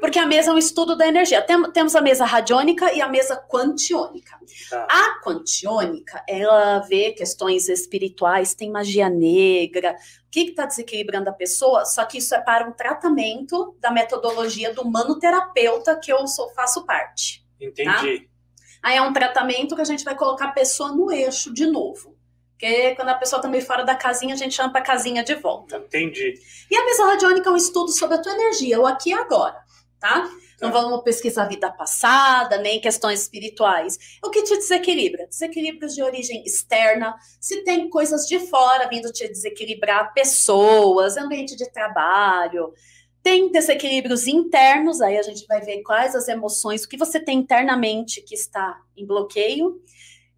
Porque a mesa é um estudo da energia. Tem, temos a mesa radiônica e a mesa quantiônica. Tá. A quantiônica, ela vê questões espirituais, tem magia negra, o que está desequilibrando a pessoa, só que isso é para um tratamento da metodologia do humanoterapeuta que eu sou, faço parte. Entendi. Tá? Aí é um tratamento que a gente vai colocar a pessoa no eixo de novo. Porque quando a pessoa está meio fora da casinha, a gente chama para a casinha de volta. Entendi. E a mesa radiônica é um estudo sobre a tua energia, o aqui e agora, tá? Não é. Vamos pesquisar a vida passada, nem questões espirituais. O que te desequilibra? Desequilíbrios de origem externa, se tem coisas de fora vindo te desequilibrar, pessoas, ambiente de trabalho. Tem desequilíbrios internos, aí a gente vai ver quais as emoções, o que você tem internamente que está em bloqueio.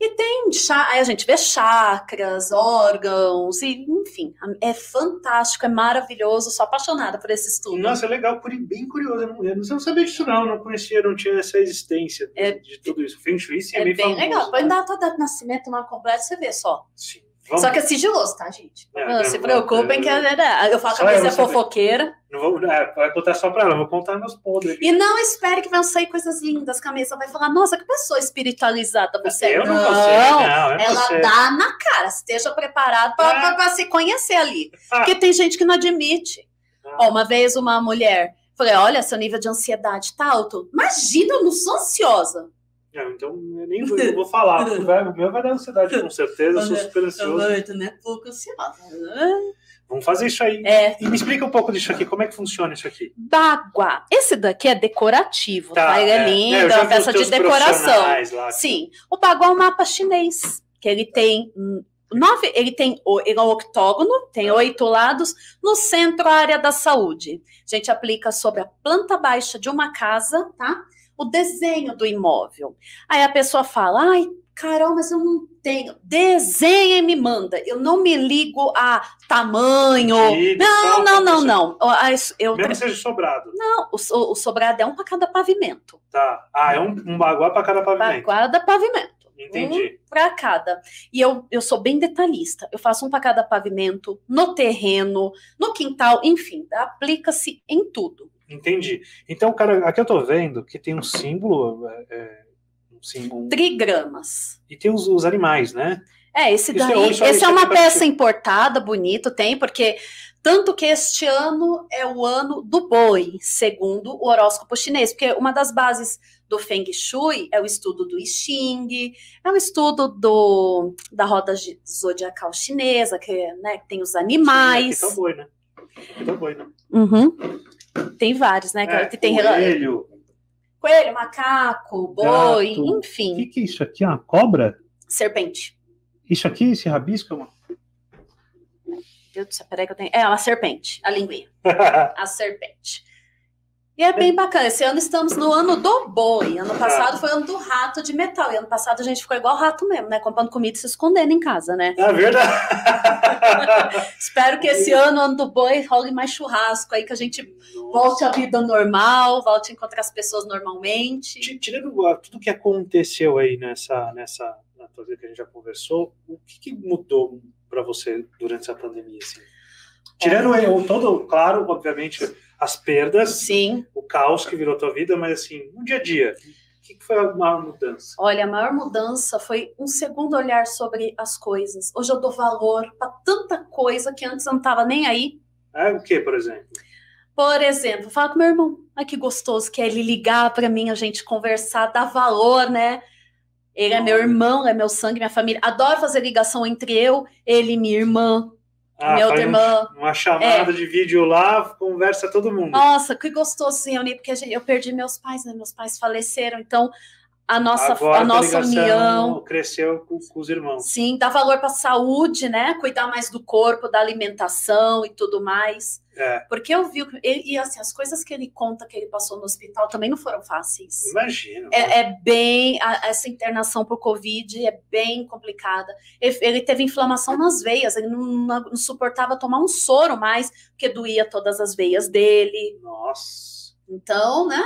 E tem, aí a gente vê chakras, órgãos, e, enfim, é fantástico, é maravilhoso, sou apaixonada por esse estudo. Nossa, é legal, bem curioso, eu não, eu não sabia disso não, não conhecia, não tinha essa existência é, de tudo isso. Feng Shui sim, é, é bem, bem famoso, legal, pode dar a tua data de nascimento, nome completo, você vê só. Sim. Vamos. Só que é sigiloso, tá, gente? É, não, não se preocupem que eu falo que a mesa é fofoqueira. Não vou, é, vai contar só pra ela, vou contar meus podres. E não espere que vão sair coisas lindas, que a mesa vai falar, nossa, que pessoa espiritualizada você. Eu não, não, consigo, não eu ela não dá na cara, esteja preparado pra, é. pra, pra se conhecer ali. Ah. Porque tem gente que não admite. Ah. Ó, uma vez uma mulher, falei, olha, seu nível de ansiedade tá alto. Imagina, eu não sou ansiosa. Não, então, eu nem vou, eu vou falar, porque vai, o meu vai dar ansiedade, com certeza, eu sou super ansioso. Muito, né? Pouco ansiosa. Vamos fazer isso aí. É. E me explica um pouco disso aqui, como é que funciona isso aqui? Baguá. Esse daqui é decorativo, tá? tá? Ele é, é lindo, é uma peça de decoração. Lá. Sim. O baguá é um mapa chinês, que ele tem... Nove, ele tem ele é um octógono, tem oito lados, no centro a área da saúde. A gente aplica sobre a planta baixa de uma casa, tá? O desenho do imóvel. Aí a pessoa fala, ai, Carol, mas eu não tenho. Desenha e me manda. Eu não me ligo a tamanho. Entendi, não, não, não, não. Eu Mesmo tra... seja sobrado. Não, o, o, o sobrado é um para cada pavimento. Tá. Ah, é um, um baguá para cada pavimento. Baguá da pavimento. Entendi. Um para cada. E eu, eu sou bem detalhista. Eu faço um para cada pavimento, no terreno, no quintal, enfim. Aplica-se em tudo. Entendi. Então, cara, aqui eu tô vendo que tem um símbolo... É, um símbolo... Trigramas. E tem os, os animais, né? É, esse daí... Isso é, isso, esse isso é uma peça partir. importada, bonito, tem, porque... Tanto que este ano é o ano do boi, segundo o horóscopo chinês. Porque uma das bases do Feng Shui é o estudo do I Ching, é o estudo do, da roda zodiacal chinesa, que né, tem os animais... Sim, aqui tá o boi, né? Aqui tá o boi, né? Uhum. Tem vários, né? É, tem coelho. Coelho, macaco, boi, gato. Enfim. O que, que é isso aqui? Uma cobra? Serpente. Isso aqui, esse rabisco? Meu Deus do céu, peraí que eu tenho... É, uma serpente, a linguinha. A serpente. E é bem bacana. Esse ano estamos no ano do boi. Ano passado foi o ano do rato de metal. E ano passado a gente ficou igual rato mesmo, né? Comprando comida e se escondendo em casa, né? É verdade. Espero que esse ano, ano do boi, role mais churrasco aí, que a gente Nossa. volte à vida normal, volte a encontrar as pessoas normalmente. Tirando tudo que aconteceu aí nessa, nessa na tua vida que a gente já conversou, o que, que mudou para você durante essa pandemia, assim? Tirando é. o todo, claro, obviamente, as perdas, Sim. o caos que virou tua vida, mas assim, no dia a dia, O que foi a maior mudança? Olha, a maior mudança foi um segundo olhar sobre as coisas. Hoje eu dou valor para tanta coisa que antes eu não estava nem aí. É o que, por exemplo? Por exemplo, fala com meu irmão. Ah, que gostoso que é ele ligar para mim, a gente conversar, dar valor, né? Ele é meu irmão, é meu sangue, minha família. Adoro fazer ligação entre eu, ele e minha irmã. Ah, minha outra irmã. Um, uma chamada é. de vídeo lá, conversa todo mundo. Nossa, que gostoso se reunir, porque a gente, eu perdi meus pais, né? Meus pais faleceram, então a nossa, Agora, a nossa a união... cresceu com, com os irmãos. Sim, dá valor para a saúde, né? Cuidar mais do corpo, da alimentação e tudo mais. É. Porque eu vi, ele, e assim, as coisas que ele conta que ele passou no hospital também não foram fáceis. Imagino. É, é bem, a, essa internação por Covid é bem complicada. Ele, ele teve inflamação nas veias, ele não, não, não suportava tomar um soro mais, porque doía todas as veias dele. Nossa. Então, né?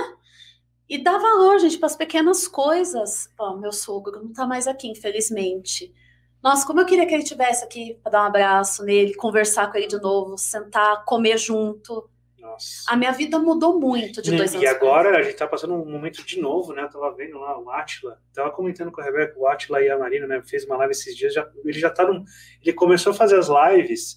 E dá valor, gente, para as pequenas coisas. Ó, meu sogro não tá mais aqui, infelizmente. Nossa, como eu queria que ele estivesse aqui para dar um abraço nele, conversar com ele de novo, sentar, comer junto. Nossa. A minha vida mudou muito de e, dois anos. E agora depois. A gente está passando um momento de novo, né? Eu estava vendo lá o Átila, estava comentando com a Rebeca, o Átila e a Marina, né? Fez uma live esses dias, já, ele já está num... Ele começou a fazer as lives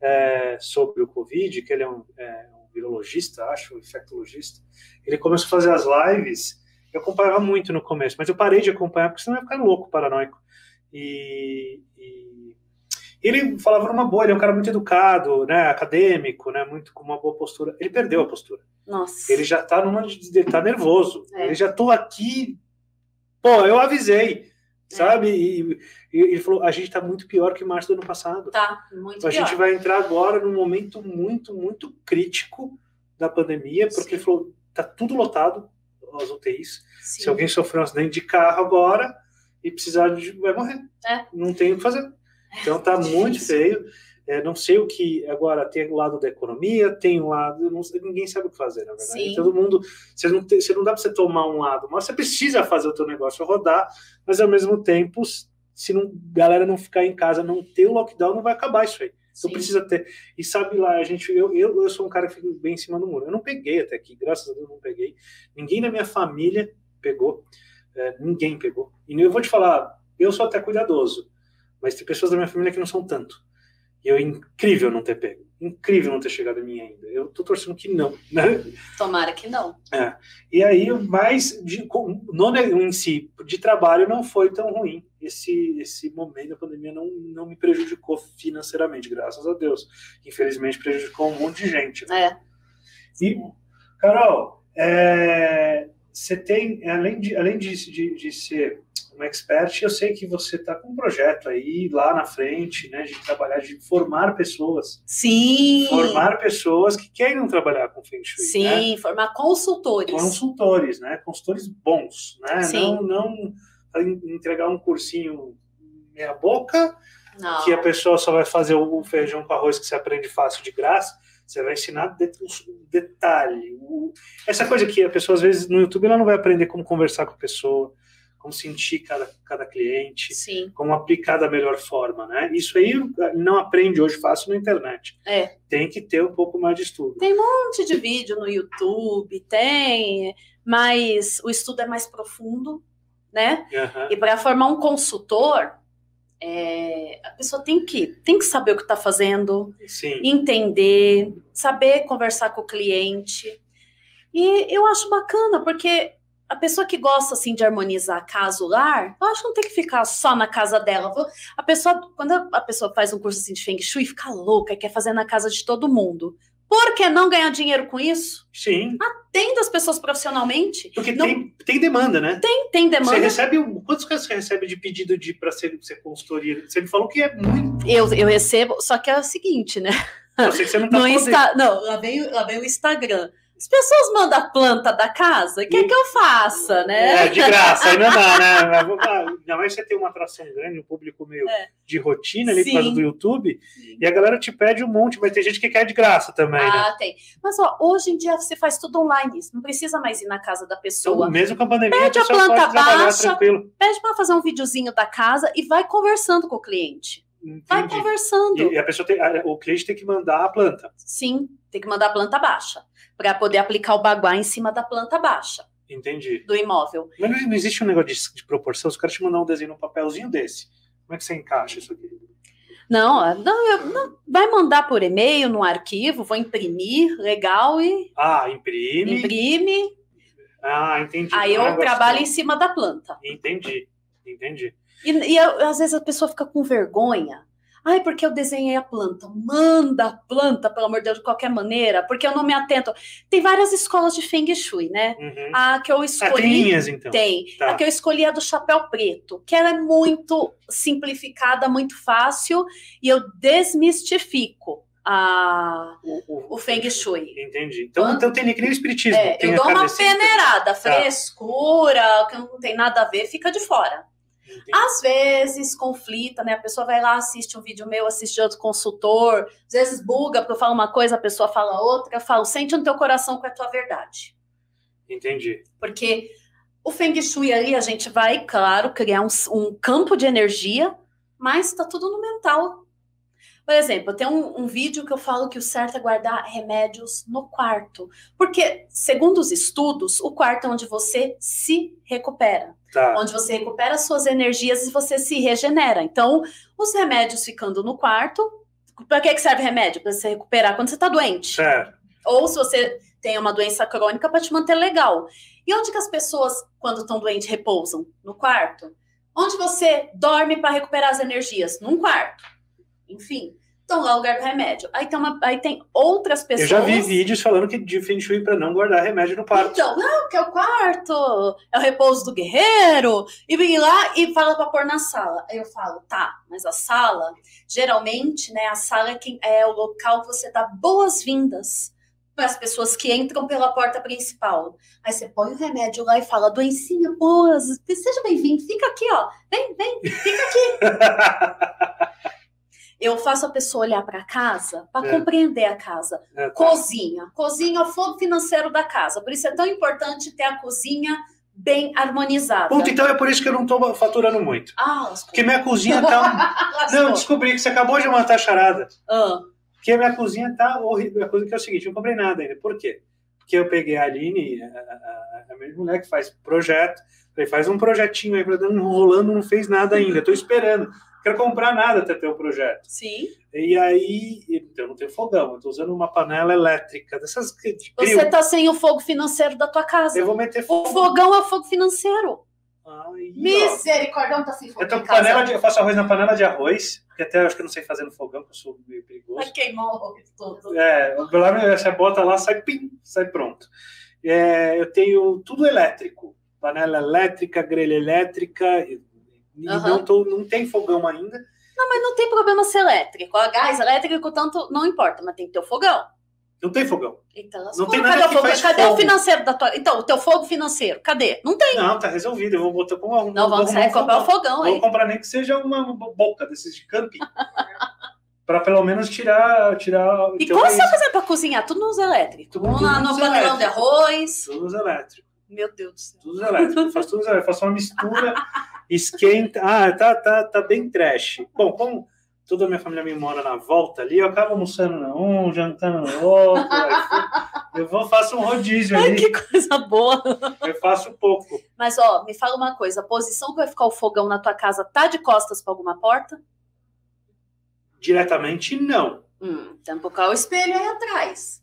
é, sobre o Covid, que ele é um, é, um virologista, acho, um infectologista. Ele começou a fazer as lives, eu acompanhava muito no começo, mas eu parei de acompanhar, porque senão eu ia ficar louco, paranoico. E, e ele falava numa boa, ele é um cara muito educado, né, acadêmico, né, muito com uma boa postura. Ele perdeu a postura. Nossa. Ele já tá numa, ele tá nervoso. É. Ele já tô aqui. Pô, eu avisei, é. sabe? E, e ele falou, a gente tá muito pior que março do ano passado. Tá, muito então, pior. A gente vai entrar agora num momento muito, muito crítico da pandemia, porque Sim. ele falou, tá tudo lotado, as U T Is. Sim. Se alguém sofreu um acidente de carro agora, e precisar de... vai morrer. É. Não tem o que fazer. Então tá é muito feio. É, não sei o que... Agora, tem o lado da economia, tem o lado... Não sei, ninguém sabe o que fazer, na verdade. Sim. Todo mundo... Você não, tem, você não dá para você tomar um lado, mas você precisa fazer o teu negócio rodar, mas ao mesmo tempo, se não, galera não ficar em casa, não ter o lockdown, não vai acabar isso aí. Então Sim. precisa ter... E sabe lá, a gente... Eu, eu, eu sou um cara que fica bem em cima do muro. Eu não peguei até aqui, graças a Deus não peguei. Ninguém na minha família pegou. É, ninguém pegou. E eu vou te falar, eu sou até cuidadoso, mas tem pessoas da minha família que não são tanto. E eu, é incrível não ter pego. Incrível não ter chegado a mim ainda. Eu tô torcendo que não, né? Tomara que não. É. E aí, mas de, no, em si, de trabalho não foi tão ruim. Esse, esse momento da pandemia não, não me prejudicou financeiramente, graças a Deus. Infelizmente, prejudicou um monte de gente. Né? É. E, Carol, é... Você tem, além, de, além de, de, de ser uma expert, eu sei que você está com um projeto aí, lá na frente, né, de trabalhar, de formar pessoas. Sim! Formar pessoas que querem trabalhar com Feng Shui, Sim, né? Formar consultores. Consultores, né? Consultores bons, né? Sim. Não, não entregar um cursinho meia boca, não. Que a pessoa só vai fazer o feijão com arroz que você aprende fácil de graça. Você vai ensinar detalhe. Essa coisa que a pessoa, às vezes, no YouTube, ela não vai aprender como conversar com a pessoa, como sentir cada, cada cliente, Sim. como aplicar da melhor forma, né? Isso aí não aprende hoje fácil na internet. É. Tem que ter um pouco mais de estudo. Tem um monte de vídeo no YouTube, tem, mas o estudo é mais profundo, né? Uhum. E para formar um consultor... É, a pessoa tem que, tem que saber o que está fazendo, Sim. entender, saber conversar com o cliente. E eu acho bacana, porque a pessoa que gosta assim, de harmonizar casa, o lar, eu acho que não tem que ficar só na casa dela. A pessoa, quando a pessoa faz um curso assim, de Feng Shui, fica louca e quer fazer na casa de todo mundo. Por que não ganhar dinheiro com isso? Sim. Atenda as pessoas profissionalmente. Porque não... tem, tem demanda, né? Tem, tem demanda. Você recebe... Quantos casos você recebe de pedido de, para ser, ser consultoria? Você me falou que é muito... Eu, eu recebo... Só que é o seguinte, né? Eu sei que você não tá no Insta... Não, lá vem, lá vem o Instagram. As pessoas mandam a planta da casa. O que e... é que eu faça, né? É, de graça. Aí não dá, né? Ainda mais você tem uma atração grande, um público meio é. de rotina ali Sim. por causa do YouTube. Sim. E a galera te pede um monte. Mas tem gente que quer de graça também, Ah, né? tem. Mas, ó, hoje em dia você faz tudo online. Não precisa mais ir na casa da pessoa. Então, mesmo com a pandemia, pede a, a planta baixa, pede para fazer um videozinho da casa e vai conversando com o cliente. Entendi. Vai conversando. E a pessoa tem, o cliente tem que mandar a planta. Sim, tem que mandar a planta baixa para poder aplicar o baguá em cima da planta baixa. Entendi. Do imóvel. Mas não existe um negócio de, de proporção? Os caras te mandam um desenho, um papelzinho desse. Como é que você encaixa isso aqui? Não, não, eu, não vai mandar por e-mail, no arquivo, vou imprimir, legal e... Ah, imprime. Imprime. Ah, entendi. Aí eu trabalho em cima da planta. Entendi, entendi. E, e às vezes a pessoa fica com vergonha. Ai, porque eu desenhei a planta. Manda a planta, pelo amor de Deus, de qualquer maneira, porque eu não me atento. Tem várias escolas de Feng Shui, né? Uhum. A que eu escolhi... Ah, tem linhas, então. Tem. Tá. A que eu escolhi é do Chapéu Preto, que ela é muito simplificada, muito fácil, e eu desmistifico a, o, o, o Feng Shui. Entendi. Então, ah, então tem que nem o espiritismo. É, eu dou uma peneirada, frescura, tá, que não tem nada a ver, fica de fora. Entendi. Às vezes conflita, né? A pessoa vai lá, assiste um vídeo meu, assiste outro consultor, às vezes buga, porque eu falo uma coisa, a pessoa fala outra, eu falo, sente no teu coração com a tua verdade. Entendi. Porque o Feng Shui ali, a gente vai, claro, criar um, um campo de energia, mas tá tudo no mental. Por exemplo, tem um, um vídeo que eu falo que o certo é guardar remédios no quarto. Porque, segundo os estudos, o quarto é onde você se recupera. Tá. Onde você recupera as suas energias e você se regenera. Então, os remédios ficando no quarto... Para que serve remédio? Para você recuperar quando você está doente. Certo. Ou se você tem uma doença crônica, para te manter legal. E onde que as pessoas, quando estão doentes, repousam? No quarto. Onde você dorme para recuperar as energias? Num quarto. Enfim, então lá o lugar do remédio. Aí tem, uma, aí tem outras pessoas... Eu já vi vídeos falando que de Feng Shui para não guardar remédio no quarto. Então, não, que é o quarto, é o repouso do guerreiro, e vem lá e fala para pôr na sala. Aí eu falo, tá, mas a sala, geralmente, né, a sala é, quem, é o local que você dá boas-vindas para as pessoas que entram pela porta principal. Aí você põe o remédio lá e fala, doencinha, boas, seja bem-vindo, fica aqui, ó, vem, vem, fica aqui. Eu faço a pessoa olhar para a casa para é. compreender a casa. É, tá. Cozinha. Cozinha é o fogo financeiro da casa. Por isso é tão importante ter a cozinha bem harmonizada. Ponto, então é por isso que eu não estou faturando muito. Ah, porque minha cozinha tá... Não, descobri que você acabou de matar a charada. Ah. Porque minha cozinha tá horrível. A coisa que é o seguinte, eu não comprei nada ainda. Por quê? Porque eu peguei a Aline, a, a, a minha mulher que faz projeto. Falei, faz um projetinho aí, enrolando, não fez nada ainda. Estou esperando. Quero comprar nada até ter o projeto. Sim. E aí, eu não tenho fogão, eu tô usando uma panela elétrica. Dessas que você tá sem o fogo financeiro da tua casa. Eu vou meter fogo. O fogão é o fogo financeiro. Ai, misericórdia, não tá sem fogo. Eu, tô com panela de, eu faço arroz na panela de arroz, porque até eu acho que eu não sei fazer no fogão, porque eu sou meio perigoso. Vai queimar o arroz todo. É, lá, você bota lá, sai pim, sai pronto. É, eu tenho tudo elétrico. Panela elétrica, grelha elétrica... E uhum. não, tô, não tem fogão ainda. Não, mas não tem problema ser elétrico. A gás elétrico, tanto não importa, mas tem que ter o fogão. Não tem fogão. Então, não tem nada cadê que o, faz cadê fogo? O financeiro da tua... Então, o teu fogo financeiro, cadê? Não tem. Não, tá resolvido. Eu vou botar com uma... Não, vamos comprar fogão. o fogão aí. Vou comprar nem que seja uma boca desses de camping. Pra pelo menos tirar... tirar e como você vai fazer pra cozinhar? Tudo nos elétricos. Tudo vamos lá no panelão de arroz. Tudo nos elétricos. Meu Deus do céu. Tudo nos elétricos. Faço tudo nos elétricos. Faço uma mistura... Esquenta. Ah, tá, tá, tá bem trash. Bom, como toda a minha família me mora na volta ali, eu acabo almoçando na um, jantando na outra. Eu vou, faço um rodízio ali. Ai, que coisa boa. Eu faço pouco. Mas, ó, me fala uma coisa. A posição que vai ficar o fogão na tua casa tá de costas pra alguma porta? Diretamente, não. Hum, então colocar o espelho aí atrás.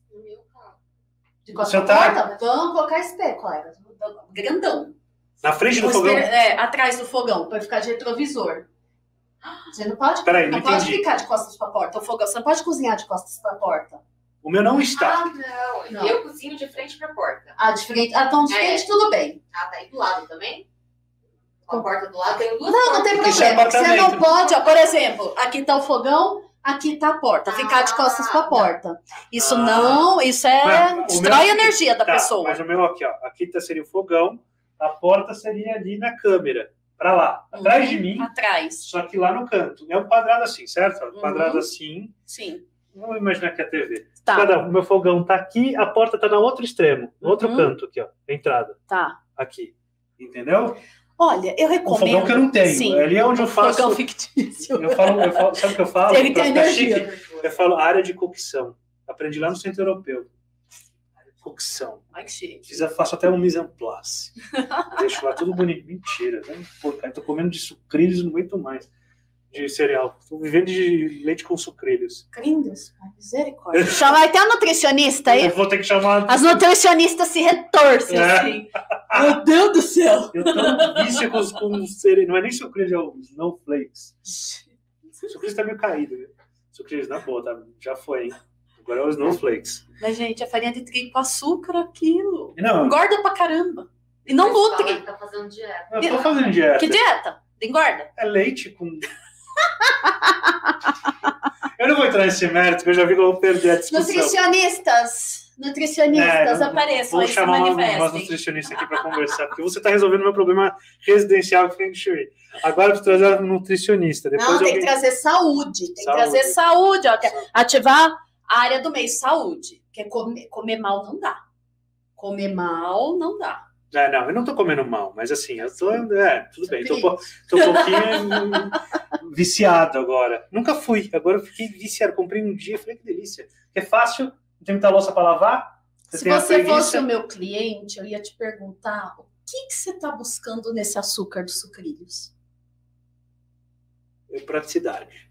De costas pra tá... porta? Vamos colocar espelho, colega. Grandão. Na frente do fogão? É, atrás do fogão, para ficar de retrovisor. Você não pode, Peraí, não não pode ficar de costas para a porta. O fogão, você não pode cozinhar de costas para a porta. O meu não está. Ah, não. não. Eu cozinho de frente para a porta. Ah, de frente. Ah, então de frente, é. tudo bem. Ah, tá aí do lado também? Com a porta do lado, tem duas Não, não tem problema. É você não pode, ó, por exemplo, aqui está o fogão, aqui está a porta. Ficar ah, de costas para a porta. Isso ah, não, isso é... Destrói a energia da tá, pessoa. Mas o meu aqui, ó. Aqui tá, seria o fogão. A porta seria ali na câmera, para lá, atrás uhum, de mim, atrás. Só que lá no canto. É um quadrado assim, certo? Um uhum. quadrado assim. Sim. Vamos imaginar que é a T V. Tá. Cada um, meu fogão tá aqui, a porta tá no outro extremo, no outro uhum. canto aqui, ó, entrada. Tá. Aqui, entendeu? Olha, eu recomendo... Um fogão que eu não tenho, sim. ali é onde eu faço... Fogão fictício. Eu falo, eu falo, sabe o que eu falo? Ele tem energia. Chique, eu falo área de cocção. Aprendi lá no Centro Europeu. cocção. Ai, que chique. Fiz, faço até um mise en place. Deixo lá tudo bonito. Mentira, né? Pô, cara, tô comendo de sucrilhos, não aguento mais. De cereal. Tô vivendo de leite com sucrilhos. Sucrilhos? Misericórdia. Chamar até a nutricionista aí. Eu vou ter que chamar... As nutricionistas se retorcem, é. Assim. Meu Deus do céu. Eu tô vício com, com cereal. Não é nem sucrilhos, é o snowflakes. Sucrilhos tá meio caído, né? Sucrilhos na boa, tá? Já foi, hein? Agora é os snowflakes. Mas, gente, a farinha de trigo com açúcar, aquilo. Não. Engorda pra caramba. E não nutre. Tá fazendo dieta. Eu tô fazendo dieta. Que dieta? Engorda? É leite com... Eu não vou entrar nesse mérito, porque eu já vi que eu vou perder a discussão. Nutricionistas, nutricionistas, é, apareçam aí, se manifestem. Vou chamar uma, uma nutricionista aqui para conversar, porque você está resolvendo meu problema residencial Feng Shui. Agora eu vou trazer um nutricionista. Depois não, tem alguém... que trazer saúde, tem saúde. que trazer saúde. Ó, saúde. Ativar a área do meio, saúde. Porque comer, comer mal não dá. Comer mal não dá. É, não, eu não tô comendo mal, mas assim, eu tô... É, tudo bem, tô, tô um pouquinho viciado agora. Nunca fui, agora eu fiquei viciado. Comprei um dia, falei que delícia. É fácil, não tem muita louça pra lavar? Você Se tem você fosse o meu cliente, eu ia te perguntar o que, que você tá buscando nesse açúcar dos sucrilhos? É praticidade.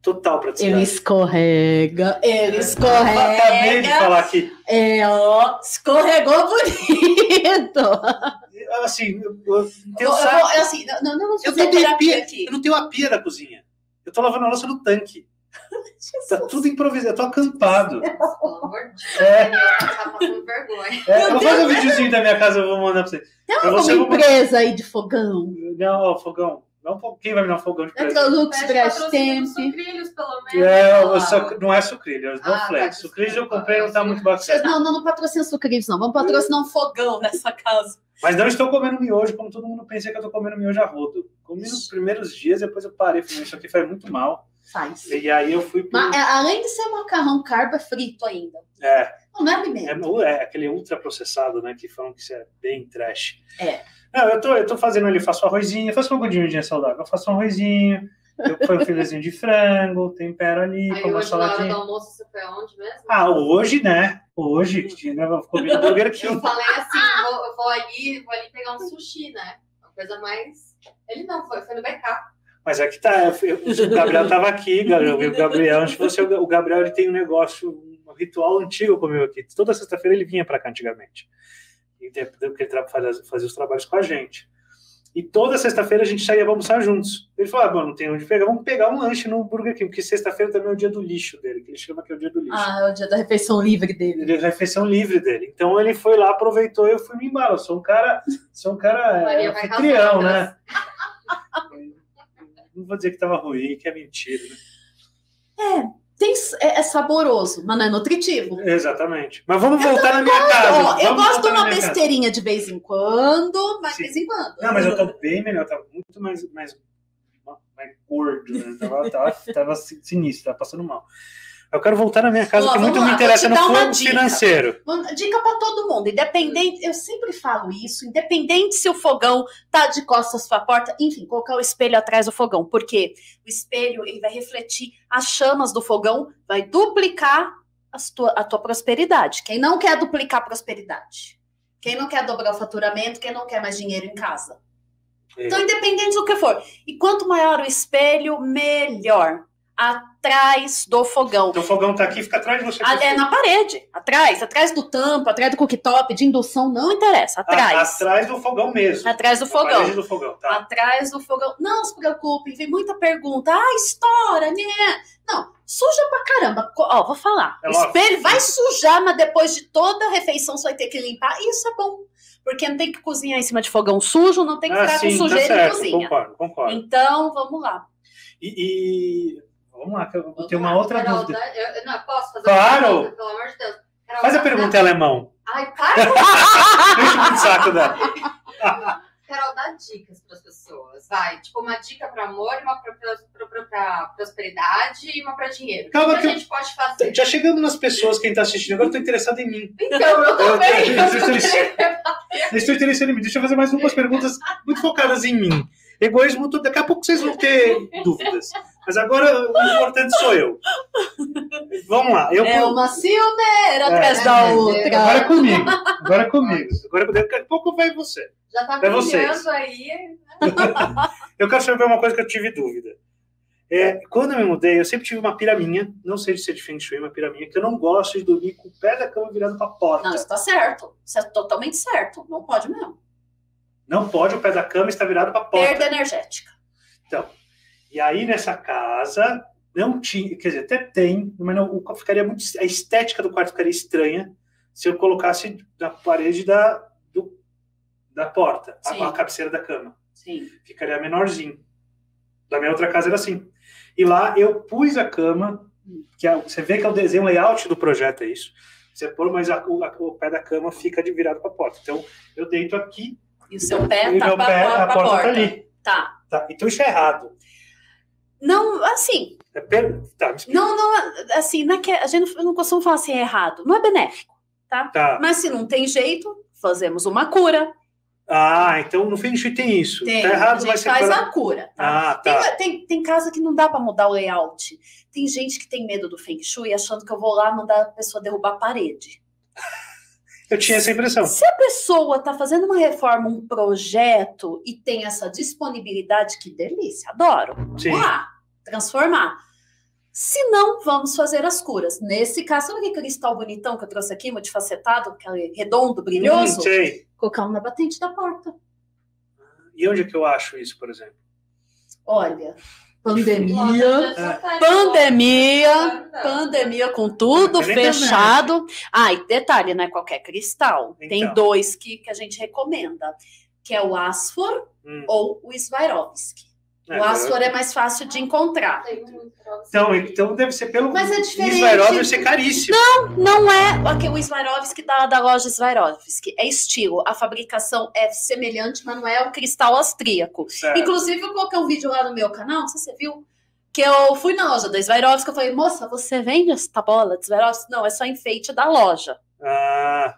Total praticidade. Ele escorrega, ele escorrega. Eu acabei de falar aqui. É, ó, escorregou bonito. Assim, eu, eu, eu, saco, eu, assim, não, não, não, eu, não tenho a pia, eu não tenho a pia da cozinha. Eu tô lavando a louça no tanque. Tá tudo improvisado, eu tô acampado. Pelo amor de Deus, é. Tá passando vergonha. É, eu vou fazer um videozinho da minha casa, eu vou mandar pra você. Tem alguma empresa vou... aí de fogão? Não, ó, fogão. Quem vai me dar um fogão de presente? Não é sucrilhos, não ah, flex. Tá, sucrilhos eu comprei, não tá muito bacana. Não, não, não patrocina sucrilhos, não. Vamos patrocinar um fogão nessa casa. Mas não estou comendo miojo, como todo mundo pensa que eu estou comendo miojo a rodo. Comi nos primeiros dias, depois eu parei. Falei, isso aqui faz muito mal. Faz. E aí eu fui... Pro... Mas, além de ser macarrão carbo, frito ainda. É. Não é alimento. É, é aquele ultra processado, né? Que falam que isso é bem trash. É. Não, eu tô, eu tô fazendo ali, faço arrozinho, faço um godinho de saudável, eu faço um arrozinho, eu ponho um filezinho de frango, tempero ali, aí, como uma saladinha. Aí hoje na hora do almoço você foi aonde mesmo? Ah, hoje, né? Hoje, né? Eu comi um burger aqui. Eu falei assim, vou, eu vou ali, vou ali pegar um sushi, né? Uma coisa mais... Ele não foi, foi no backup. Mas aqui tá, eu, o Gabriel tava aqui, o Gabriel, antes você, o Gabriel ele tem um negócio, um ritual antigo comigo aqui. Toda sexta-feira ele vinha pra cá antigamente. E porque ele fazia os trabalhos com a gente. E toda sexta-feira a gente saía para almoçar juntos. Ele falou, ah, mano, não tem onde pegar, vamos pegar um lanche no Burger King, porque sexta-feira também é o dia do lixo dele, que ele chama que é o dia do lixo. Ah, é o dia da refeição livre dele. É a refeição livre dele. Então ele foi lá, aproveitou e eu fui me embala. Eu sou um cara, sou um cara é, anfitrião, né? Não vou dizer que tava ruim, que é mentira, né? É. Tem, é, é saboroso, mas não é nutritivo. Exatamente. Mas vamos voltar na minha casa. Eu gosto de uma besteirinha de vez em quando, mas de vez em quando. Não, mas eu tô bem melhor, eu tava muito mais, mais, mais gordo, né? Eu tava, tava, tava sinistro, tava passando mal. Eu quero voltar na minha casa, ó, porque muito lá, me interessa no fogo financeiro. Dica para todo mundo, independente, eu sempre falo isso, independente se o fogão tá de costas para a porta, enfim, colocar o espelho atrás do fogão, porque o espelho ele vai refletir as chamas do fogão, vai duplicar as tua, a tua prosperidade. Quem não quer duplicar a prosperidade? Quem não quer dobrar o faturamento? Quem não quer mais dinheiro em casa? É. Então, independente do que for. E quanto maior o espelho, melhor. Atrás do fogão. Então o fogão tá aqui, fica atrás de você. É na parede, atrás, atrás do tampo, atrás do cooktop, de indução, não interessa, atrás. A, atrás do fogão mesmo. Atrás do na fogão. Atrás do fogão, tá? Atrás do fogão. Não se preocupem, vem muita pergunta. Ah, estoura, né? Não, suja pra caramba. Ó, vou falar. É o espelho vai sujar, mas depois de toda a refeição você vai ter que limpar. Isso é bom. Porque não tem que cozinhar em cima de fogão sujo, não tem que ah, ficar sim, com sujeira tá em cozinha. Concordo, concordo. Então, vamos lá. E... e... Vamos lá, eu Vamos tenho lá, uma outra Carol, dúvida. Eu, eu não, posso fazer claro. uma pergunta, pelo amor de Deus. Carol, Faz a pergunta dá... em alemão. Ai, para! Deixa muito saco dela. Carol, dá dicas para as pessoas, vai. Tipo, uma dica para amor, uma para prosperidade e uma para dinheiro. Calma o que, que a gente eu... pode fazer? Já chegando nas pessoas, quem está assistindo agora, eu estou interessado em mim. Então, eu também. Eu estou interessado em mim. Deixa eu fazer mais umas perguntas muito focadas em mim. Egoísmo, tudo, daqui a pouco vocês vão ter dúvidas. Mas agora o importante sou eu. Vamos lá. Eu, é uma ciumeira é, atrás da outra. Agora é comigo. Agora é comigo. Agora é comigo. Daqui a pouco vai você. Já tá brilhando aí. Eu quero saber uma coisa que eu tive dúvida. É, quando eu me mudei, eu sempre tive uma pira minha, não sei se é de Feng Shui, uma pira minha, que eu não gosto de dormir com o pé da cama virado pra porta. Não, isso tá certo. Isso é totalmente certo. Não pode mesmo. Não pode, o pé da cama está virado pra porta. Perda energética. Então, e aí nessa casa, não tinha, quer dizer, até tem, mas não, ficaria muito, a estética do quarto ficaria estranha se eu colocasse na parede da, do, da porta, a, a cabeceira da cama. Sim. Ficaria menorzinho. Da minha outra casa era assim. E lá eu pus a cama, que é, você vê que é o desenho, layout do projeto, é isso. Você pôr, mas a, o, a, o pé da cama fica de virado para a porta. Então, eu deito aqui. E o seu pé está para a porta. porta tá ali. Tá. tá. Então, isso é errado. Não, assim... É per... tá, me não, não, assim, não é que a gente não, não costuma falar assim, é errado. Não é benéfico, tá? tá? Mas se não tem jeito, fazemos uma cura. Ah, então no Feng Shui tem isso. Tem, tá errado, a gente vai ser faz pra... a cura. Tá? Ah, tá. Tem, tem, tem casa que não dá para mudar o layout. Tem gente que tem medo do Feng Shui achando que eu vou lá mandar a pessoa derrubar a parede. Eu tinha essa impressão. Se a pessoa tá fazendo uma reforma, um projeto e tem essa disponibilidade, que delícia, adoro. Vamos Sim. lá, transformar. Se não, vamos fazer as curas. Nesse caso, sabe aquele cristal bonitão que eu trouxe aqui, multifacetado, aquele redondo, brilhoso? Hum, sei. Colocar um na batente da porta. E onde é que eu acho isso, por exemplo? Olha, pandemia, é. pandemia, pandemia com tudo fechado. Ah, e detalhe, não é qualquer cristal. Então. Tem dois que, que a gente recomenda, que é o Asfor hum. ou o Swarovski. O Asfor é mais fácil de encontrar. Então, então deve ser pelo... Mas é diferente. Swarovski é caríssimo. Não, não é. O Swarovski da, da loja Swarovski é estilo. A fabricação é semelhante, mas não é o cristal austríaco. Certo. Inclusive, eu coloquei um vídeo lá no meu canal, não sei se você viu, que eu fui na loja da Swarovski, eu falei, moça, você vende essa bola de Swarovski? Não, é só enfeite da loja. Ah...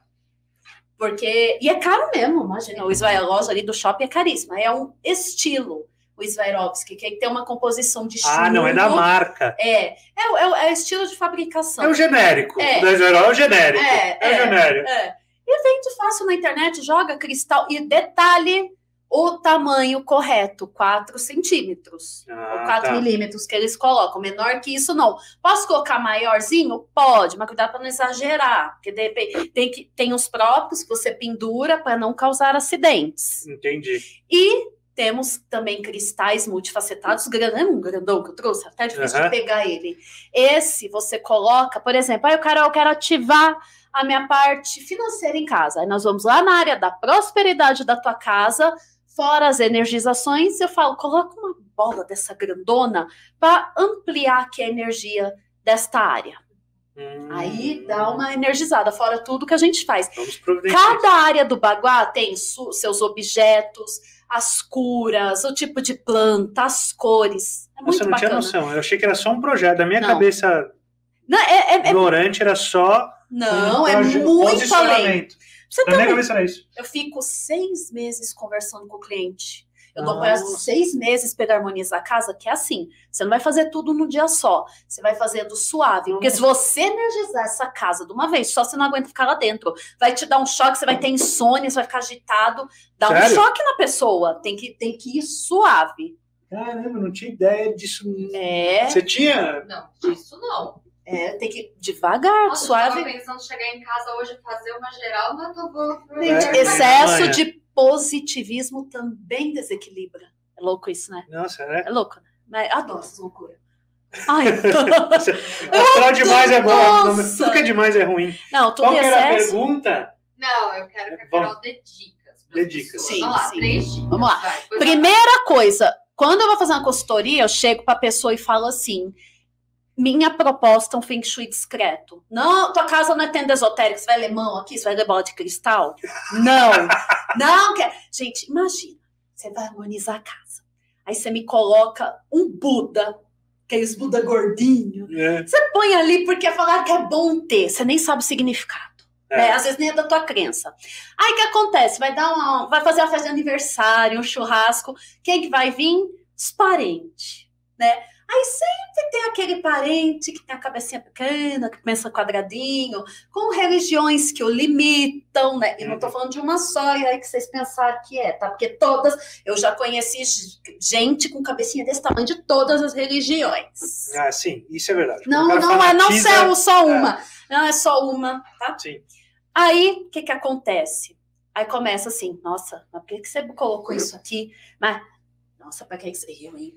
Porque... E é caro mesmo, imagina. O Swarovski, a loja ali do shopping é caríssima. É um estilo. O Swarovski, que tem uma composição de estilo. Ah, não, é da marca. É, é, é, é estilo de fabricação. É o genérico. É. Da Swarovski é o genérico. É, é, é o genérico. É. E vende fácil na internet, joga cristal. E detalhe, o tamanho correto, quatro centímetros. Ah, ou quatro tá. milímetros que eles colocam. Menor que isso, não. Posso colocar maiorzinho? Pode, mas cuidado para não exagerar. Porque de repente, tem, que, tem os próprios que você pendura para não causar acidentes. Entendi. E... Temos também cristais multifacetados, é um grandão que eu trouxe, até difícil uhum. de pegar ele. Esse você coloca, por exemplo, aí ah, eu, quero, eu quero ativar a minha parte financeira em casa. Aí nós vamos lá na área da prosperidade da tua casa, fora as energizações, eu falo, coloca uma bola dessa grandona para ampliar aqui a energia desta área. Hum. Aí dá uma energizada, fora tudo que a gente faz. Cada área do baguá tem seus objetos... As curas, o tipo de planta, as cores. É muito Nossa, eu não bacana. Tinha noção. Eu achei que era só um projeto. Da minha não. cabeça não, é, é, ignorante, era só. Não, um é muito além. Você Na tá minha bem. cabeça era isso. Eu fico seis meses conversando com o cliente. Eu dou para seis meses para harmonizar a casa, que é assim. Você não vai fazer tudo num dia só. Você vai fazendo suave. Porque se você energizar essa casa de uma vez, só você não aguenta ficar lá dentro. Vai te dar um choque, você vai ter insônia, você vai ficar agitado. Dá Sério? um choque na pessoa. Tem que, tem que ir suave. Caramba, não tinha ideia disso. É... Você tinha? Não, disso não. É, tem que devagar, Nossa, suave. Eu tava pensando em chegar em casa hoje e fazer uma geral, mas eu vou... É. Excesso Olha. de positivismo também desequilibra. É louco isso, né? Nossa, né? É louco, né? Adoro essas loucuras. Ai, eu demais é bom. Tudo que é demais é ruim. Não, tudo Qual é que era a pergunta? Não, eu quero que a Carol dê dicas. Dê dicas. Sim, Vamos sim. lá, três dicas. Vamos lá. Vai, Primeira vai. coisa, quando eu vou fazer uma consultoria, eu chego para a pessoa e falo assim... Minha proposta é um Feng Shui discreto. Não, tua casa não é tenda esotérica. Você vai ler mão aqui? Você vai ler bola de cristal? Não. não quer. Gente, imagina. Você vai harmonizar a casa. Aí você me coloca um Buda. Aqueles Buda gordinho. É. Você põe ali porque falar que é bom ter. Você nem sabe o significado. É. Né? Às vezes nem é da tua crença. Aí o que acontece? Vai dar uma, vai fazer uma festa de aniversário, um churrasco. Quem que vai vir? Os parentes, né? Aí sempre tem aquele parente que tem a cabecinha pequena, que pensa quadradinho, com religiões que o limitam, né? E não estou falando de uma só, e aí que vocês pensaram que é, tá? Porque todas, eu já conheci gente com cabecinha desse tamanho de todas as religiões. Ah, sim, isso é verdade. Não, não é não ser só uma, é. não é só uma, tá? Sim. Aí, o que que acontece? Aí começa assim, nossa, mas por que que você colocou isso aqui? Mas, nossa, para que isso? Eu, hein?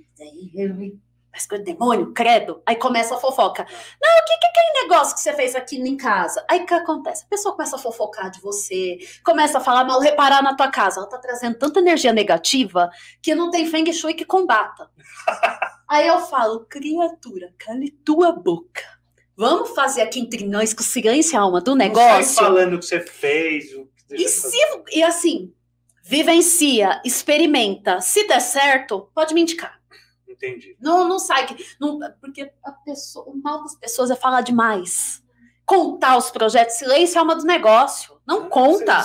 Eu, hein? Mas coisa de demônio, credo. Aí começa a fofoca. Não, o que, que é aquele negócio que você fez aqui em casa? Aí o que acontece? A pessoa começa a fofocar de você, começa a falar mal, reparar na tua casa. Ela tá trazendo tanta energia negativa que não tem Feng Shui que combata. Aí eu falo, criatura, cale tua boca. Vamos fazer aqui entre nós com silêncio e alma do negócio? Não sai falando o que você fez. O que e, se, e assim, vivencia, experimenta. Se der certo, pode me indicar. Entendi. Não, não sai. Não, porque a pessoa, o mal das pessoas é falar demais. Contar os projetos. Silêncio é alma do negócio. Não, não conta.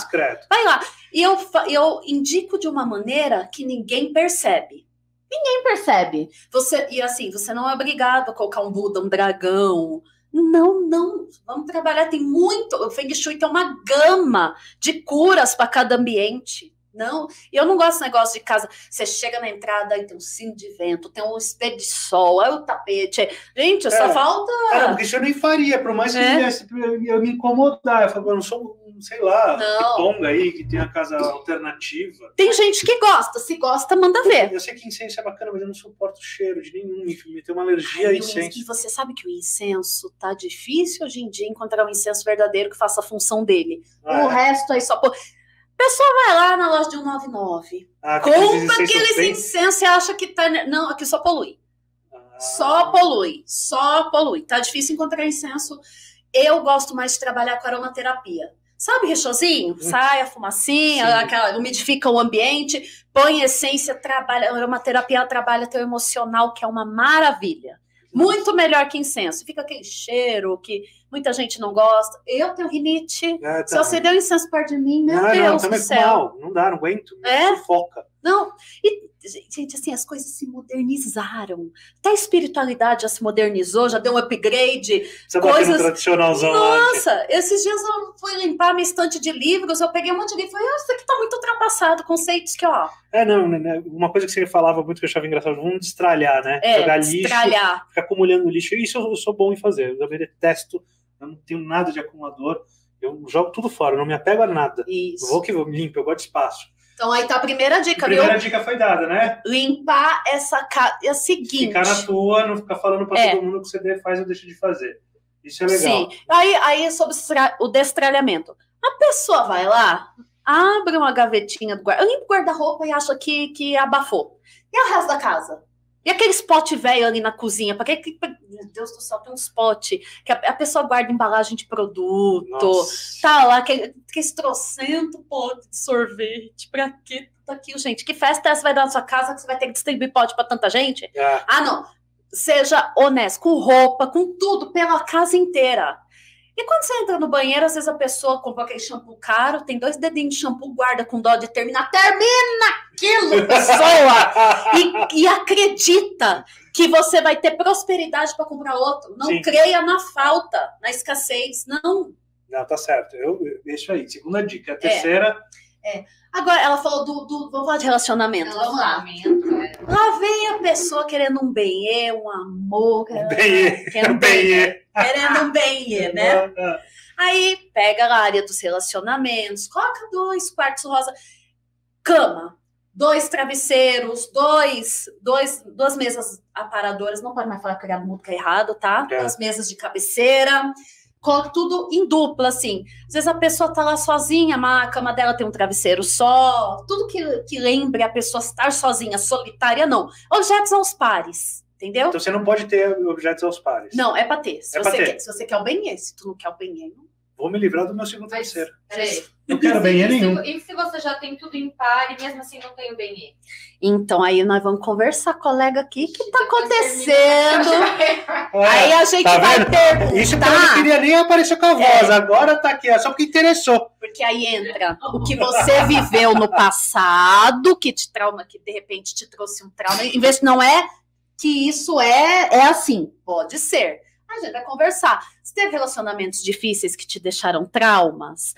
Vai lá. E eu, eu indico de uma maneira que ninguém percebe. Ninguém percebe. Você, e assim, você não é obrigado a colocar um Buda, um dragão. Não, não. Vamos trabalhar. Tem muito. O Feng Shui tem uma gama de curas para cada ambiente. Não, eu não gosto desse negócio de casa. Você chega na entrada, aí tem um sino de vento, tem um espelho de sol, aí o tapete. Gente, é, só falta. Cara, porque isso eu nem faria, por mais que é. viesse, eu me incomodar. Eu falo, eu não sou, sei lá, pitonga aí, que tem a casa alternativa. Tem gente que gosta, se gosta, manda ver. Eu sei que incenso é bacana, mas eu não suporto o cheiro de nenhum. Eu tenho uma alergia a incenso. E você sabe que o incenso tá difícil hoje em dia encontrar um incenso verdadeiro que faça a função dele. Ah, o é. resto aí só. Pô... pessoa vai lá na loja de cento e noventa e nove, ah, compra aqueles incensos e acha que tá... Não, aqui só polui. Ah. Só polui, só polui. Tá difícil encontrar incenso. Eu gosto mais de trabalhar com aromaterapia. Sabe, rechozinho? Hum. Sai a fumacinha, sim, aquela, umidifica o ambiente, põe essência, trabalha. A aromaterapia trabalha teu emocional, que é uma maravilha. Muito melhor que incenso. Fica aquele cheiro que muita gente não gosta. Eu tenho rinite. É, tá. Se você deu incenso perto de mim, meu não, Deus não, do céu. Mal. Não dá, não aguento. É? Foca. Não. E, gente, assim, as coisas se modernizaram. Até a espiritualidade já se modernizou, já deu um upgrade. Você coisas... tá tradicionalzão. Nossa, lá, esses dias eu fui limpar minha estante de livros, eu peguei um monte de livro e falei, ah, isso aqui tá muito ultrapassado, conceitos que, ó... É, não, né, uma coisa que você falava muito que eu achava engraçado, vamos destralhar, né? É, jogar destralhar. Lixo, ficar acumulando lixo. Isso eu sou bom em fazer, eu também detesto, eu não tenho nada de acumulador, eu jogo tudo fora, eu não me apego a nada. Isso. Eu vou que eu limpo, eu gosto de espaço. Então, aí tá a primeira dica, a primeira viu? Dica foi dada, né? Limpar essa casa. É o seguinte... Ficar na tua, não ficar falando pra é. todo mundo que você faz ou deixa de fazer. Isso é legal. Sim. Aí, aí sobre o destralhamento. A pessoa vai lá, abre uma gavetinha do guarda-roupa. Eu limpo o guarda-roupa e acho que, que abafou. E o resto da casa? E aquele spot velho ali na cozinha? Pra que, pra, meu Deus do céu, tem um spot que a, a pessoa guarda embalagem de produto. Nossa. Tá lá, que, que esse trocento pote de sorvete. Pra que tá aqui, gente? Que festa essa vai dar na sua casa que você vai ter que distribuir pote pra tanta gente? É. Ah, não. Seja honesto, com roupa, com tudo, pela casa inteira. E quando você entra no banheiro, às vezes a pessoa compra aquele shampoo caro, tem dois dedinhos de shampoo, guarda com dó de terminar. Termina aquilo, pessoa! E, e acredita que você vai ter prosperidade para comprar outro. Não Sim. creia na falta, na escassez, não. Não, tá certo. Eu, eu deixo aí. Segunda dica. A terceira... É. é. Agora, ela falou do... do vamos falar de relacionamento. Relacionamento, é. Lá vem a pessoa querendo um bem-ê, um amor. Um bem-ê. Um bem-ê. Querendo um bem, né? Aí pega a área dos relacionamentos, coloca dois quartos rosa, cama, dois travesseiros, dois, dois, duas mesas aparadoras, não pode mais falar criado muito que é errado, tá? É. Duas mesas de cabeceira, coloca tudo em dupla, assim. Às vezes a pessoa tá lá sozinha, mas a cama dela tem um travesseiro só, tudo que, que lembre a pessoa estar sozinha, solitária, não. Objetos aos pares. Entendeu? Então você não pode ter objetos aos pares. Não, é pra ter. Se, é você, pra ter. Quer, se você quer o bem-ê, se tu não quer o bem-ê, não vou me livrar do meu segundo mas, terceiro. Peraí. Não quero bem E nenhum. Se, e se você já tem tudo em par e mesmo assim não tem o bem E? Então, aí nós vamos conversar, colega, aqui. O que está acontecendo? É, aí a gente tá vai ter... Isso tá. Eu não queria nem aparecer com a voz. É. Agora tá aqui, é só porque interessou. Porque aí entra o que você viveu no passado, que te trauma, que de repente te trouxe um trauma. Em vez de não é que isso é, é assim, pode ser. A gente vai conversar. Se teve relacionamentos difíceis que te deixaram traumas,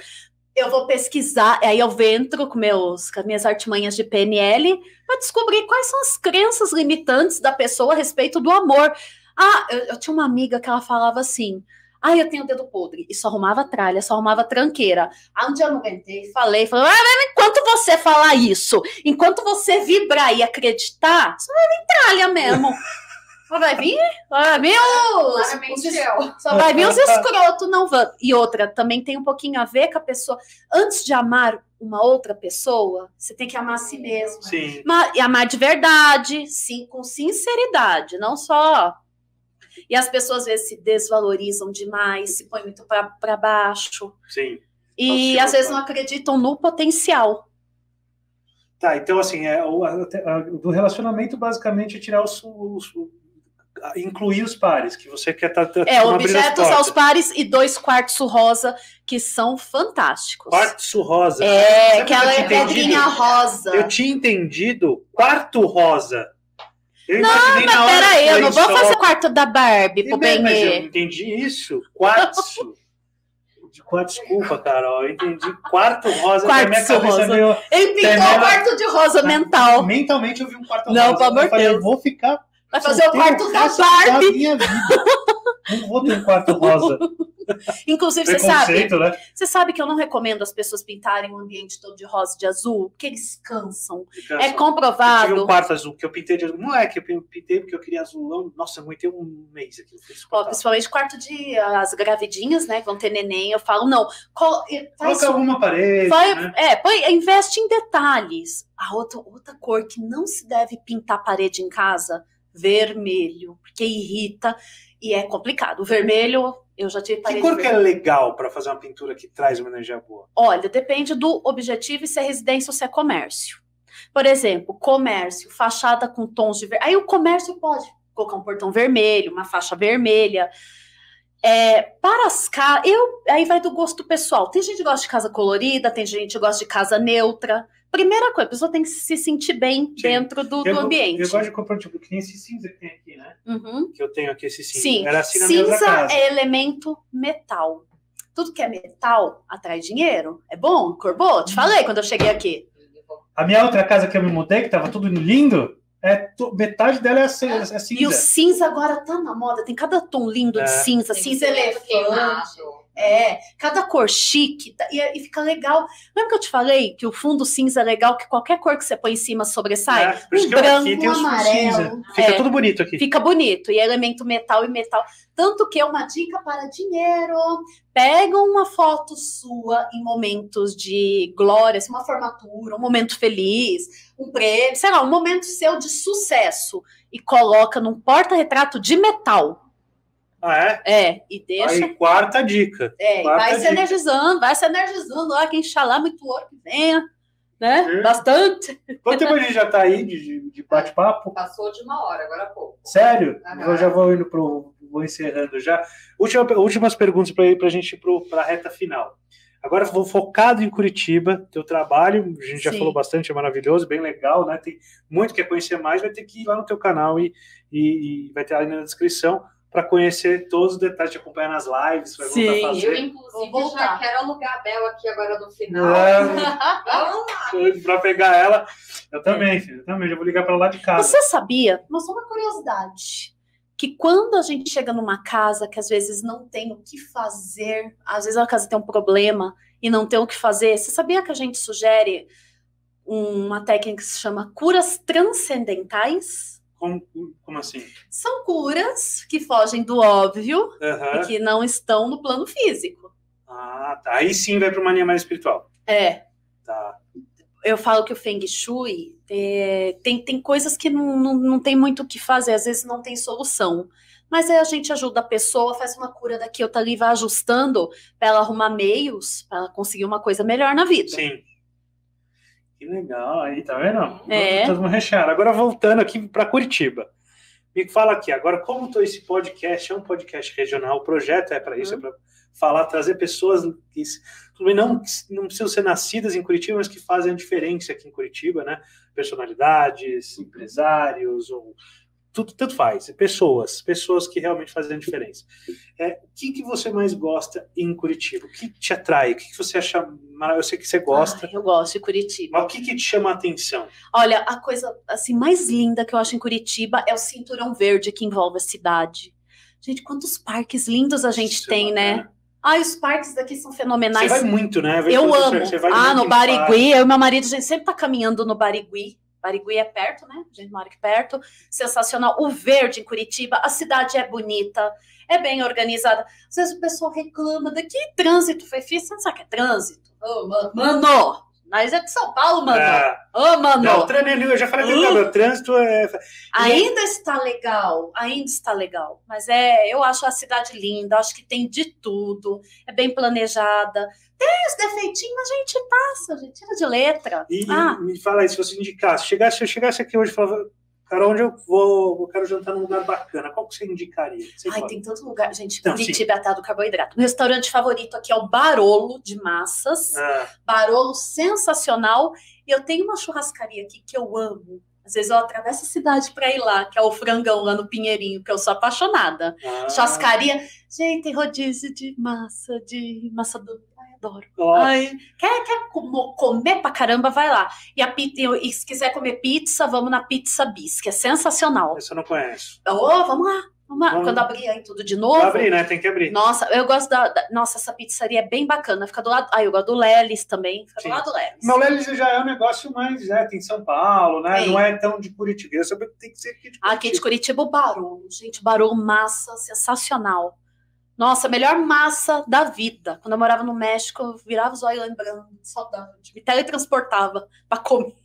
eu vou pesquisar, aí eu entro com, meus, com as minhas artimanhas de P N L para descobrir quais são as crenças limitantes da pessoa a respeito do amor. Ah, eu, eu tinha uma amiga que ela falava assim, ah, eu tenho dedo podre, e só arrumava tralha, só arrumava tranqueira. Ah, um dia eu não aguentei, falei, falei, ah, enquanto você falar isso, enquanto você vibrar e acreditar, só vai vir tralha mesmo. Só vai vir, vai vir os, os, só vai vir os escrotos, não vão. E outra, também tem um pouquinho a ver com a pessoa. Antes de amar uma outra pessoa, você tem que amar a si mesmo. Sim. Mas, e amar de verdade, sim, com sinceridade, não só... E as pessoas, às vezes, se desvalorizam demais, se põem muito para baixo. Sim. E, às vezes, não acreditam no potencial. Tá, então, assim, é, o, a, a, do relacionamento, basicamente, é tirar os... os, os incluir os pares, que você quer estar... Tá, tá, é, objetos aos pares e dois quartzo rosa, que são fantásticos. Quartzo rosa. É, sabe aquela é pedrinha rosa. Eu tinha entendido quarto rosa. Eu não, mas peraí, eu não vou só... fazer o quarto da Barbie pro bem, mas eu entendi isso. Quartzo. Desculpa, Carol, eu entendi. Quarto rosa na minha cabeça. Meio... Ele pintou termina... o quarto de rosa mental. Mentalmente eu vi um quarto rosa. Não, pelo amor de Deus. Eu vou ficar... Vai fazer o quarto da Barbie. Não vou ter um quarto rosa. Inclusive, você sabe, né? Você sabe que eu não recomendo as pessoas pintarem o ambiente todo de rosa, de azul, porque eles cansam. cansam. É comprovado. Eu tive um quarto azul que eu pintei de azul. Não é que eu pintei porque eu queria azulão. Nossa, eu aguentei um mês aqui. Ó, principalmente quarto de as gravidinhas, né? Vão ter neném. Eu falo, não. Col... Coloca alguma parede. Vai... Né? É, põe, investe em detalhes. A outra, outra cor que não se deve pintar a parede em casa, vermelho, porque irrita e é complicado. O vermelho, eu já tive parede. Que cor que é legal para fazer uma pintura que traz uma energia boa? Olha, depende do objetivo, se é residência ou se é comércio. Por exemplo, comércio, fachada com tons de vermelho. Aí o comércio pode colocar um portão vermelho, uma faixa vermelha. É, para as casas, eu aí vai do gosto pessoal. Tem gente que gosta de casa colorida, tem gente que gosta de casa neutra. Primeira coisa, a pessoa tem que se sentir bem. Sim. Dentro do, eu, do ambiente. Eu gosto de comprar, tipo, que nem esse cinza que tem aqui, né? Uhum. Que eu tenho aqui esse cinza. Sim. Era assim na cinza casa. É elemento metal. Tudo que é metal atrai dinheiro. É bom, cor boa. Te falei quando eu cheguei aqui. A minha outra casa que eu me mudei, que tava tudo lindo, é to... metade dela é, c... é cinza. E o cinza agora tá na moda. Tem cada tom lindo é. de cinza. Tem cinza elefante. É, cada cor chique, e, e fica legal. Lembra que eu te falei que o fundo cinza é legal, que qualquer cor que você põe em cima sobressai? É, um branco, aqui, um amarelo. Fica é, tudo bonito aqui. Fica bonito, e é elemento metal e metal. Tanto que é uma dica para dinheiro. Pega uma foto sua em momentos de glória, assim, uma formatura, um momento feliz, um prêmio, sei lá, um momento seu de sucesso, e coloca num porta-retrato de metal. Ah, é? É, e deixa... Aí, quarta dica. É, quarta vai dica. Se energizando, vai se energizando. Olha, quem xalá muito ouro que venha, né? Sim. Bastante. Quanto tempo a gente já tá aí de, de bate-papo? Passou de uma hora, agora há pouco. Sério? Ah, eu já vou indo pro... Vou encerrando já. Última, últimas perguntas para pra gente ir pro, pra reta final. Agora vou focado em Curitiba, teu trabalho, a gente Sim. já falou bastante, é maravilhoso, bem legal, né? Tem muito que conhecer mais, vai ter que ir lá no teu canal e, e, e vai ter ali na descrição para conhecer todos os detalhes, te acompanhar nas lives, vai Sim, voltar a fazer. Eu, inclusive, vou já quero alugar a Bel aqui agora no final. É, para pegar ela. Eu também, é. filho, eu também, já vou ligar para lá de casa. Você sabia, mas só uma curiosidade, que quando a gente chega numa casa que às vezes não tem o que fazer, às vezes a casa tem um problema e não tem o que fazer, você sabia que a gente sugere uma técnica que se chama curas transcendentais? Como, como assim? São curas que fogem do óbvio uhum. e que não estão no plano físico. Ah, tá. Aí sim vai para uma linha mais espiritual. É. Tá. Eu falo que o Feng Shui é, tem, tem coisas que não, não, não tem muito o que fazer, às vezes não tem solução. Mas aí a gente ajuda a pessoa, faz uma cura daqui, outra ali, vai ajustando para ela arrumar meios, para ela conseguir uma coisa melhor na vida. Sim. Que legal, aí, tá vendo? É. Todo mundo recheado. Agora voltando aqui para Curitiba. Me fala aqui, agora como tô esse podcast, é um podcast regional, o projeto é para isso, uhum. é para falar, trazer pessoas que não, não precisam ser nascidas em Curitiba, mas que fazem a diferença aqui em Curitiba, né? Personalidades, empresários, ou... Tudo, tudo faz, pessoas, pessoas que realmente fazem a diferença. É, o que, que você mais gosta em Curitiba? O que te atrai? O que, que você acha maravilhoso? Eu sei que você gosta. Ah, eu gosto de Curitiba. Mas o que, que te chama a atenção? Olha, a coisa assim, mais linda que eu acho em Curitiba é o cinturão verde que envolve a cidade. Gente, quantos parques lindos a gente Isso tem, é né? Bacana. Ah, os parques daqui são fenomenais. Você vai muito, né? Eu, eu amo. Você vai ah, no Barigui. Eu e meu marido, a gente sempre tá caminhando no Barigui. Barigui é perto, né? A gente mora aqui perto. Sensacional. O verde em Curitiba, a cidade é bonita, é bem organizada. Às vezes o pessoal reclama daqui, trânsito, Fefi, você não sabe o que é trânsito? Ô, oh, mano! Nós é de São Paulo, mano! Ô, é. oh, mano! Não, eu já falei que o trânsito é... Ainda está legal, ainda está legal. Mas é, eu acho a cidade linda, acho que tem de tudo, é bem planejada. Tem os defeitinhos, a gente passa, a gente tira de letra. E ah. me fala aí, se você indicasse, chegasse, se eu chegasse aqui hoje e falava, cara, onde eu vou, eu quero jantar num lugar bacana, qual que você indicaria? Você Ai, pode? Tem tanto lugar, gente, então, Curitiba é atado carboidrato. Meu restaurante favorito aqui é o Barolo de massas, ah. Barolo sensacional, e eu tenho uma churrascaria aqui que eu amo. Às vezes eu atravesso a cidade para ir lá, que é o Frangão lá no Pinheirinho, que eu sou apaixonada. Ah. Churrascaria, gente, tem rodízio de massa, de massa do... Adoro. Ai, quer, quer comer pra caramba, vai lá. E, a pizza, e se quiser comer pizza, vamos na Pizza Bis, que é sensacional. Essa eu não conheço. Oh, vamos lá. Vamos lá. Vamos. Quando abrir aí tudo de novo. Vai abrir, né? Tem que abrir. Nossa, eu gosto da, da... Nossa, essa pizzaria é bem bacana. Fica do lado... Ah, eu gosto do Lelis também. Fica Sim. do lado do Lelis. Mas o Lelis já é um negócio mais... Né? Tem São Paulo, né? Tem. Não é tão de Curitiba. Eu sabia que tem que ser aqui de Curitiba. Aqui de Curitiba, o Barolo. Gente, Barolo, massa, sensacional. Nossa, melhor massa da vida. Quando eu morava no México, eu virava os olhos lembrando, saudade. Me teletransportava para comer.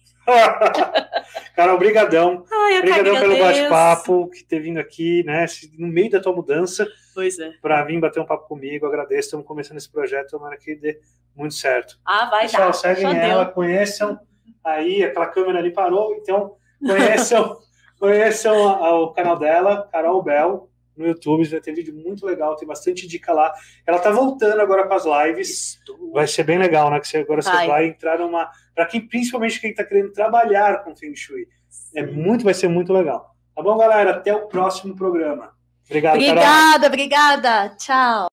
Carol, brigadão. Ai, brigadão pelo bate-papo que ter vindo aqui, né? No meio da tua mudança. Pois é. Para vir bater um papo comigo, agradeço. Estamos começando esse projeto, tomara que dê muito certo. Ah, vai Pessoal, dar. Pessoal, seguem ela, deu. Conheçam. Aí, aquela câmera ali parou, então conheçam, conheçam o canal dela, Carol Bel. No YouTube, vai ter vídeo muito legal, tem bastante dica lá. Ela tá voltando agora com as lives. Isso. Vai ser bem legal, né? Que você, agora vai. Você vai entrar numa... Para quem, principalmente quem tá querendo trabalhar com Feng Shui. É muito, vai ser muito legal. Tá bom, galera? Até o próximo programa. Obrigado, Obrigada, Carol. obrigada. Tchau.